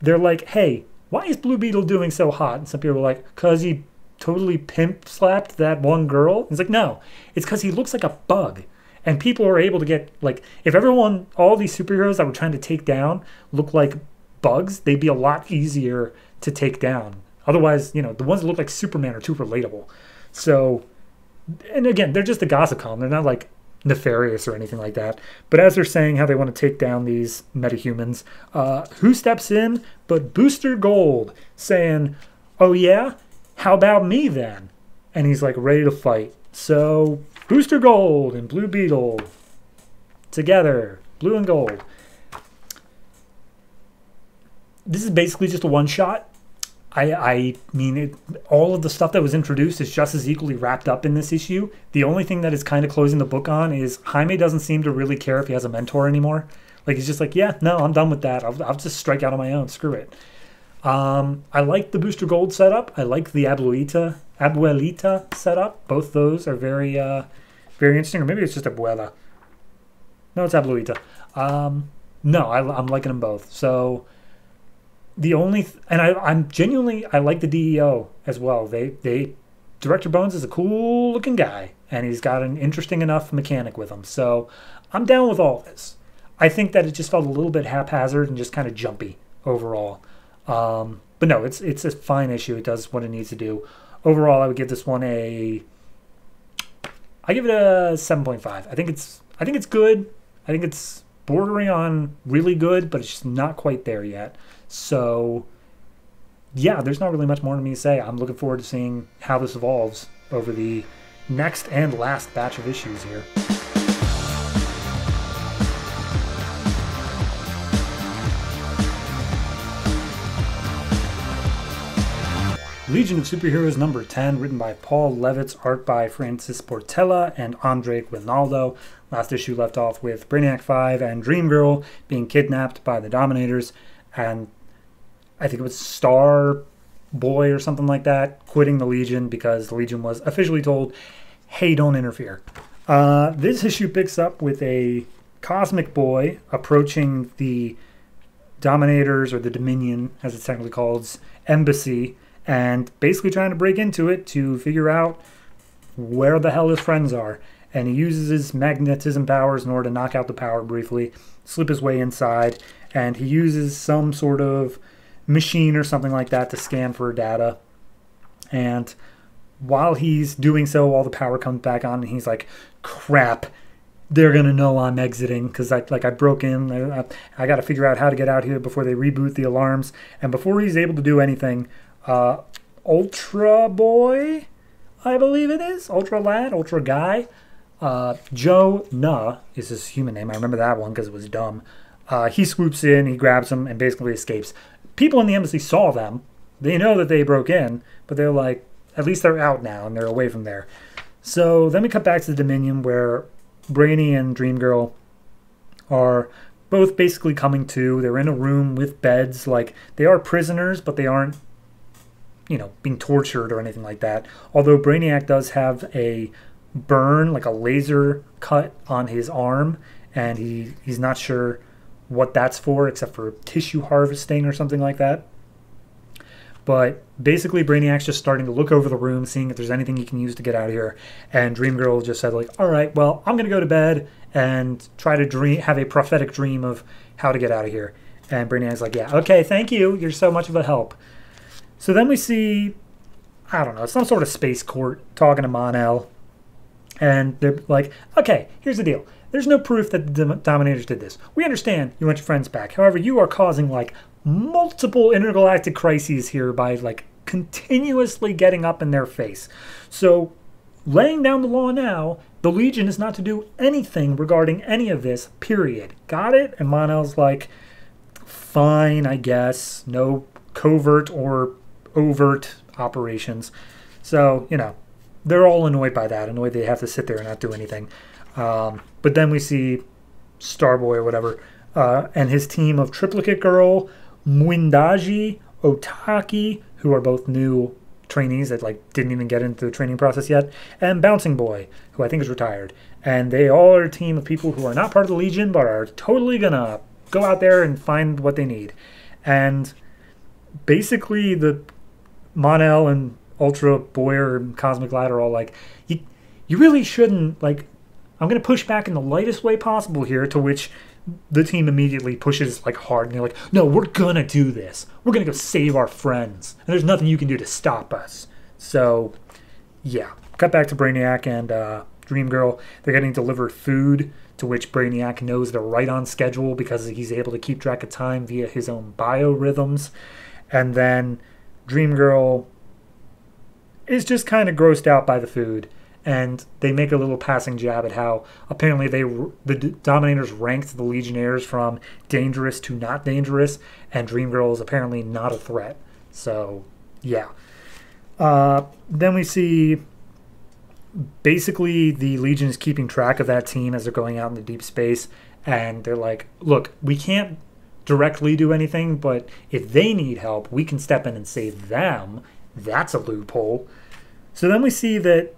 they're like, hey, why is Blue Beetle doing so hot? And some people are like, because he totally pimp-slapped that one girl? And he's like, no, it's because he looks like a bug. And people are able to get, like, if everyone, all these superheroes that we're trying to take down look like bugs, they'd be a lot easier to take down. Otherwise, you know, the ones that look like Superman are too relatable. So, and again, they're just a gossip column. They're not, like, nefarious or anything like that. But as they're saying how they want to take down these metahumans, who steps in but Booster Gold, saying, oh yeah, how about me then? And he's like ready to fight. So Booster Gold and Blue Beetle together, blue and gold. This is basically just a one shot. I mean, all of the stuff that was introduced is just as equally wrapped up in this issue. The only thing that is kind of closing the book on is Jaime doesn't seem to really care if he has a mentor anymore. Like, he's just like, yeah, no, I'm done with that. I'll just strike out on my own. Screw it. I like the Booster Gold setup. I like the Abuelita setup. Both those are very, very interesting. Or maybe it's just Abuela. No, it's Abuelita. No, I'm liking them both. So the only and I'm genuinely, I like the DEO as well. They Director Bones is a cool looking guy, and he's got an interesting enough mechanic with him. So I'm down with all this. I think that it just felt a little bit haphazard and just kind of jumpy overall. But no, it's a fine issue. It does what it needs to do. Overall, I would give this one a, I give it a 7.5. I think it's good. I think it's bordering on really good, but it's just not quite there yet. So yeah, there's not really much more to me to say. I'm looking forward to seeing how this evolves over the next and last batch of issues here. Legion of Superheroes number 10, written by Paul Levitz, art by Francis Portela and Andre Guinaldo. Last issue left off with Brainiac 5 and Dreamgirl being kidnapped by the Dominators, and I think it was Star Boy or something like that quitting the Legion because the Legion was officially told, hey, don't interfere. This issue picks up with a Cosmic Boy approaching the Dominators, or the Dominion as it's technically called, embassy, and basically trying to break into it to figure out where the hell his friends are. And he uses his magnetism powers in order to knock out the power briefly, slip his way inside, and he uses some sort of machine or something like that to scan for data. And while he's doing so, all the power comes back on, and he's like, crap, they're going to know I'm exiting because I broke in. I got to figure out how to get out here before they reboot the alarms. And before he's able to do anything, Ultra Boy, I believe it is, Ultra Lad, Ultra Guy, Joe Na is his human name. I remember that one because it was dumb. He swoops in, he grabs him, and basically escapes. People in the embassy saw them. They know that they broke in, but they're like, at least they're out now and they're away from there. So then we cut back to the Dominion, where Brainy and Dreamgirl are both basically coming to. They're in a room with beds. Like, they are prisoners, but they aren't, you know, being tortured or anything like that. Although Brainiac does have a burn, like a laser cut on his arm, and he's not sure what that's for, except for tissue harvesting or something like that. But basically Brainiac's just starting to look over the room, seeing if there's anything he can use to get out of here. And Dreamgirl just said, like, all right, well, I'm gonna go to bed and try to have a prophetic dream of how to get out of here. And Brainiac's like, yeah, okay, thank you, you're so much of a help. So then we see, I don't know, some sort of space court talking to Mon-El. And they're like, okay, here's the deal. There's no proof that the Dominators did this. We understand you want your friends back. However, you are causing, like, multiple intergalactic crises here by, like, continuously getting up in their face. So laying down the law now, the Legion is not to do anything regarding any of this, period. Got it? And Mon-El's like, fine, I guess. No covert or overt operations. So, you know, they're all annoyed by that, annoyed they have to sit there and not do anything. But then we see Starboy or whatever, and his team of Triplicate Girl, Mwindaji, Otaki, who are both new trainees that, like, didn't even get into the training process yet, and Bouncing Boy, who I think is retired. And they all are a team of people who are not part of the Legion, but are totally gonna go out there and find what they need. And basically the Mon-El and Ultra Boyer and Cosmic Lad are all like, you really shouldn't, like, I'm going to push back in the lightest way possible here, to which the team immediately pushes, like, hard, and they're like, no, we're going to do this. We're going to go save our friends, and there's nothing you can do to stop us. So, yeah. Cut back to Brainiac and Dreamgirl. They're getting delivered food, to which Brainiac knows they're right on schedule because he's able to keep track of time via his own biorhythms. And then Dreamgirl is just kind of grossed out by the food, and they make a little passing jab at how apparently the Dominators ranked the Legionnaires from dangerous to not dangerous, and Dreamgirl is apparently not a threat. So Yeah. Then we see basically the Legion is keeping track of that team as they're going out into deep space, and they're like, look, we can't directly do anything, but if they need help, we can step in and save them. That's a loophole. So then we see that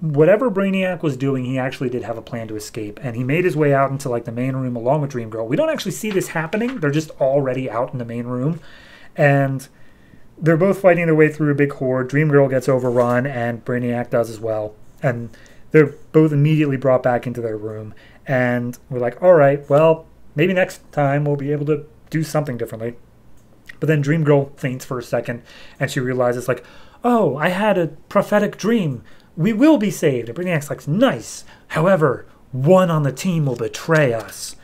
whatever Brainiac was doing, he actually did have a plan to escape, and he made his way out into like the main room along with Dreamgirl. We don't actually see this happening. They're just already out in the main room, and they're both fighting their way through a big horde. Dreamgirl gets overrun, and Brainiac does as well. And they're both immediately brought back into their room. And we're like, all right, well, maybe next time we'll be able to do something differently. But then Dreamgirl faints for a second, and she realizes, like, oh, I had a prophetic dream. We will be saved. And Brainiac's like, nice. However, one on the team will betray us.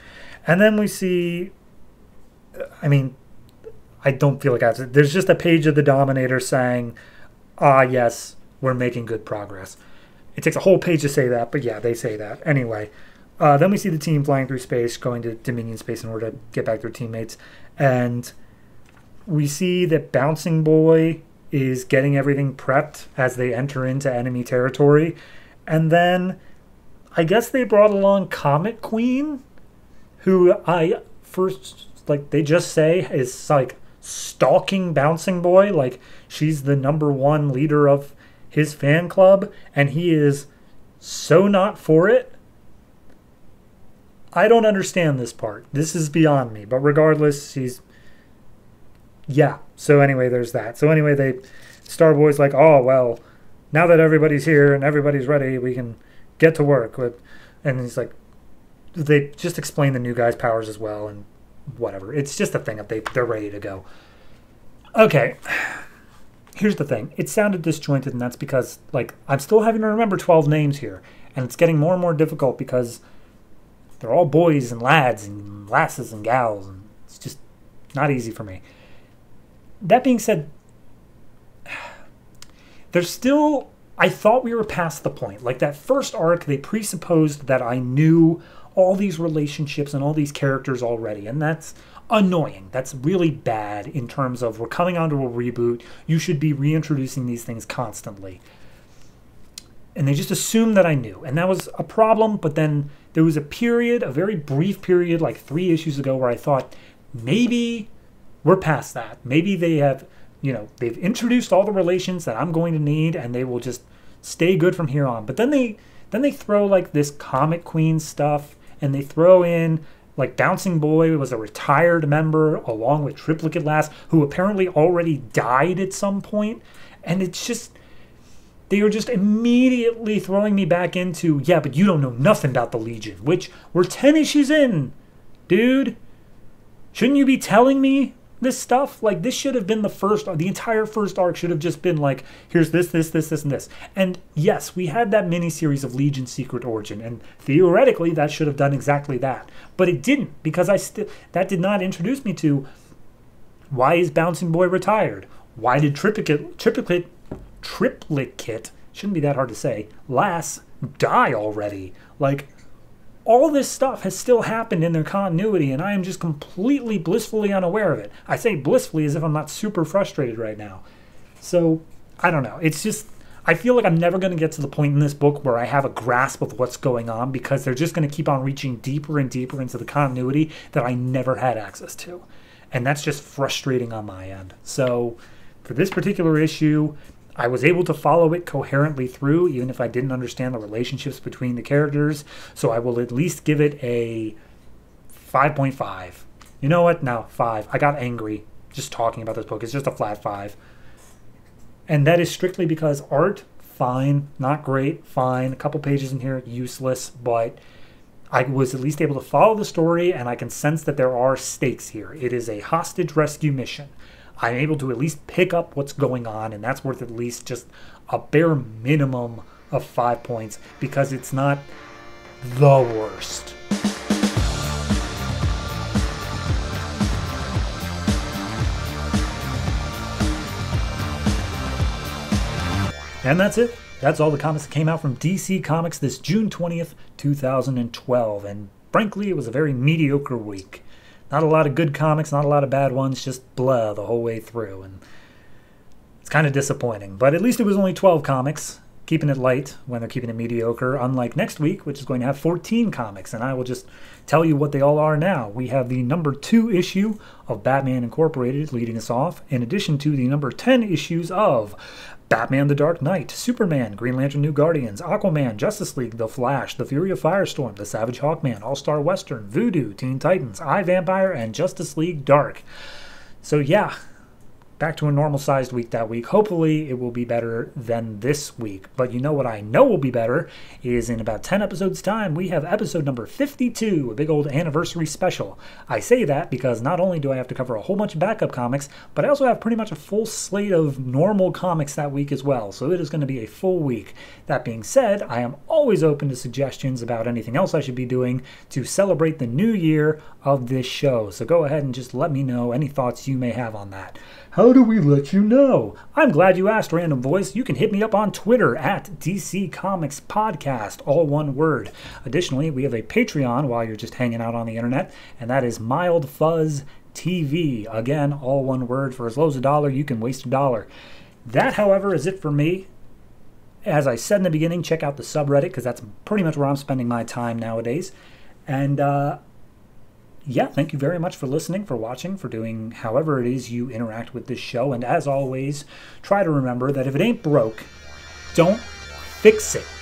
And then we see, I mean, I don't feel like I have to. There's just a page of the Dominator saying, ah, yes, we're making good progress. It takes a whole page to say that, but yeah, they say that. Anyway, then we see the team flying through space, going to Dominion space in order to get back to their teammates. And we see that Bouncing Boy is getting everything prepped as they enter into enemy territory. And then I guess they brought along Comet Queen, who I first, like, they just say is, like, stalking Bouncing Boy. Like, she's the #1 leader of his fan club, and he is so not for it. I don't understand this part. This is beyond me. But regardless, she's, yeah. So anyway, there's that. So anyway, they, Starboy's like, oh, well, now that everybody's here and everybody's ready, we can get to work. And he's like, they just explain the new guy's powers as well, and whatever. It's just a thing that they're ready to go. Okay. Here's the thing. It sounded disjointed, and that's because, like, I'm still having to remember 12 names here. And it's getting more and more difficult because they're all boys and lads and lasses and gals. And it's just not easy for me. That being said, there's still, I thought we were past the point. Like, that first arc, they presupposed that I knew all these relationships and all these characters already, and that's annoying. That's really bad in terms of we're coming onto a reboot. You should be reintroducing these things constantly. And they just assumed that I knew, and that was a problem. But then there was a period, a very brief period, like 3 issues ago, where I thought maybe we're past that. Maybe they have, you know, they've introduced all the relations that I'm going to need, and they will just stay good from here on. But then they throw, like, this Comet Queen stuff. And they throw in, like, Bouncing Boy was a retired member along with Triplicate Lass, who apparently already died at some point. And it's just, they were just immediately throwing me back into, yeah, but you don't know nothing about the Legion, which we're 10 issues in. Dude, shouldn't you be telling me this stuff? Like, this should have been the first, the entire first arc should have just been like, here's this, this, this, this, and this. And yes, we had that miniseries of Legion's Secret Origin, and theoretically that should have done exactly that. But it didn't, because that did not introduce me to, why is Bouncing Boy retired? Why did Triplicate, shouldn't be that hard to say, Lass die already? Like, all this stuff has still happened in their continuity, and I am just completely blissfully unaware of it. I say blissfully as if I'm not super frustrated right now. So, I don't know. It's just, I feel like I'm never going to get to the point in this book where I have a grasp of what's going on, because they're just going to keep on reaching deeper and deeper into the continuity that I never had access to. And that's just frustrating on my end. So, for this particular issue, I was able to follow it coherently through, even if I didn't understand the relationships between the characters, so I will at least give it a 5.5. You know what? No, 5. I got angry just talking about this book. It's just a flat 5. And that is strictly because art, fine, not great, fine. A couple pages in here, useless, but I was at least able to follow the story, and I can sense that there are stakes here. It is a hostage rescue mission. I'm able to at least pick up what's going on, and that's worth at least just a bare minimum of 5 points, because it's not the worst. And that's it. That's all the comics that came out from DC Comics this June 20th, 2012. And frankly, it was a very mediocre week. Not a lot of good comics, not a lot of bad ones, just blah the whole way through. And It's kind of disappointing, but at least it was only 12 comics, keeping it light when they're keeping it mediocre, unlike next week, which is going to have 14 comics, and I will just tell you what they all are now. We have the number 2 issue of Batman Incorporated leading us off, in addition to the number 10 issues of Batman the Dark Knight, Superman, Green Lantern New Guardians, Aquaman, Justice League, The Flash, The Fury of Firestorm, The Savage Hawkman, All-Star Western, Voodoo, Teen Titans, iVampire, and Justice League Dark. So yeah, back to a normal-sized week that week. Hopefully it will be better than this week. But you know what I know will be better is in about 10 episodes' time, we have episode number 52, a big old anniversary special. I say that because not only do I have to cover a whole bunch of backup comics, but I also have pretty much a full slate of normal comics that week as well. So it is going to be a full week. That being said, I am always open to suggestions about anything else I should be doing to celebrate the new year of this show. So go ahead and just let me know any thoughts you may have on that. How do we let you know? I'm glad you asked, Random Voice. You can hit me up on Twitter at DC Comics Podcast, all one word. Additionally, we have a Patreon while you're just hanging out on the internet, and that is Mild Fuzz TV. Again, all one word. For as low as a dollar, you can waste a dollar. That, however, is it for me. As I said in the beginning, check out the subreddit, because that's pretty much where I'm spending my time nowadays. And, yeah, thank you very much for listening, for watching, for doing however it is you interact with this show. And as always, try to remember that if it ain't broke, don't fix it.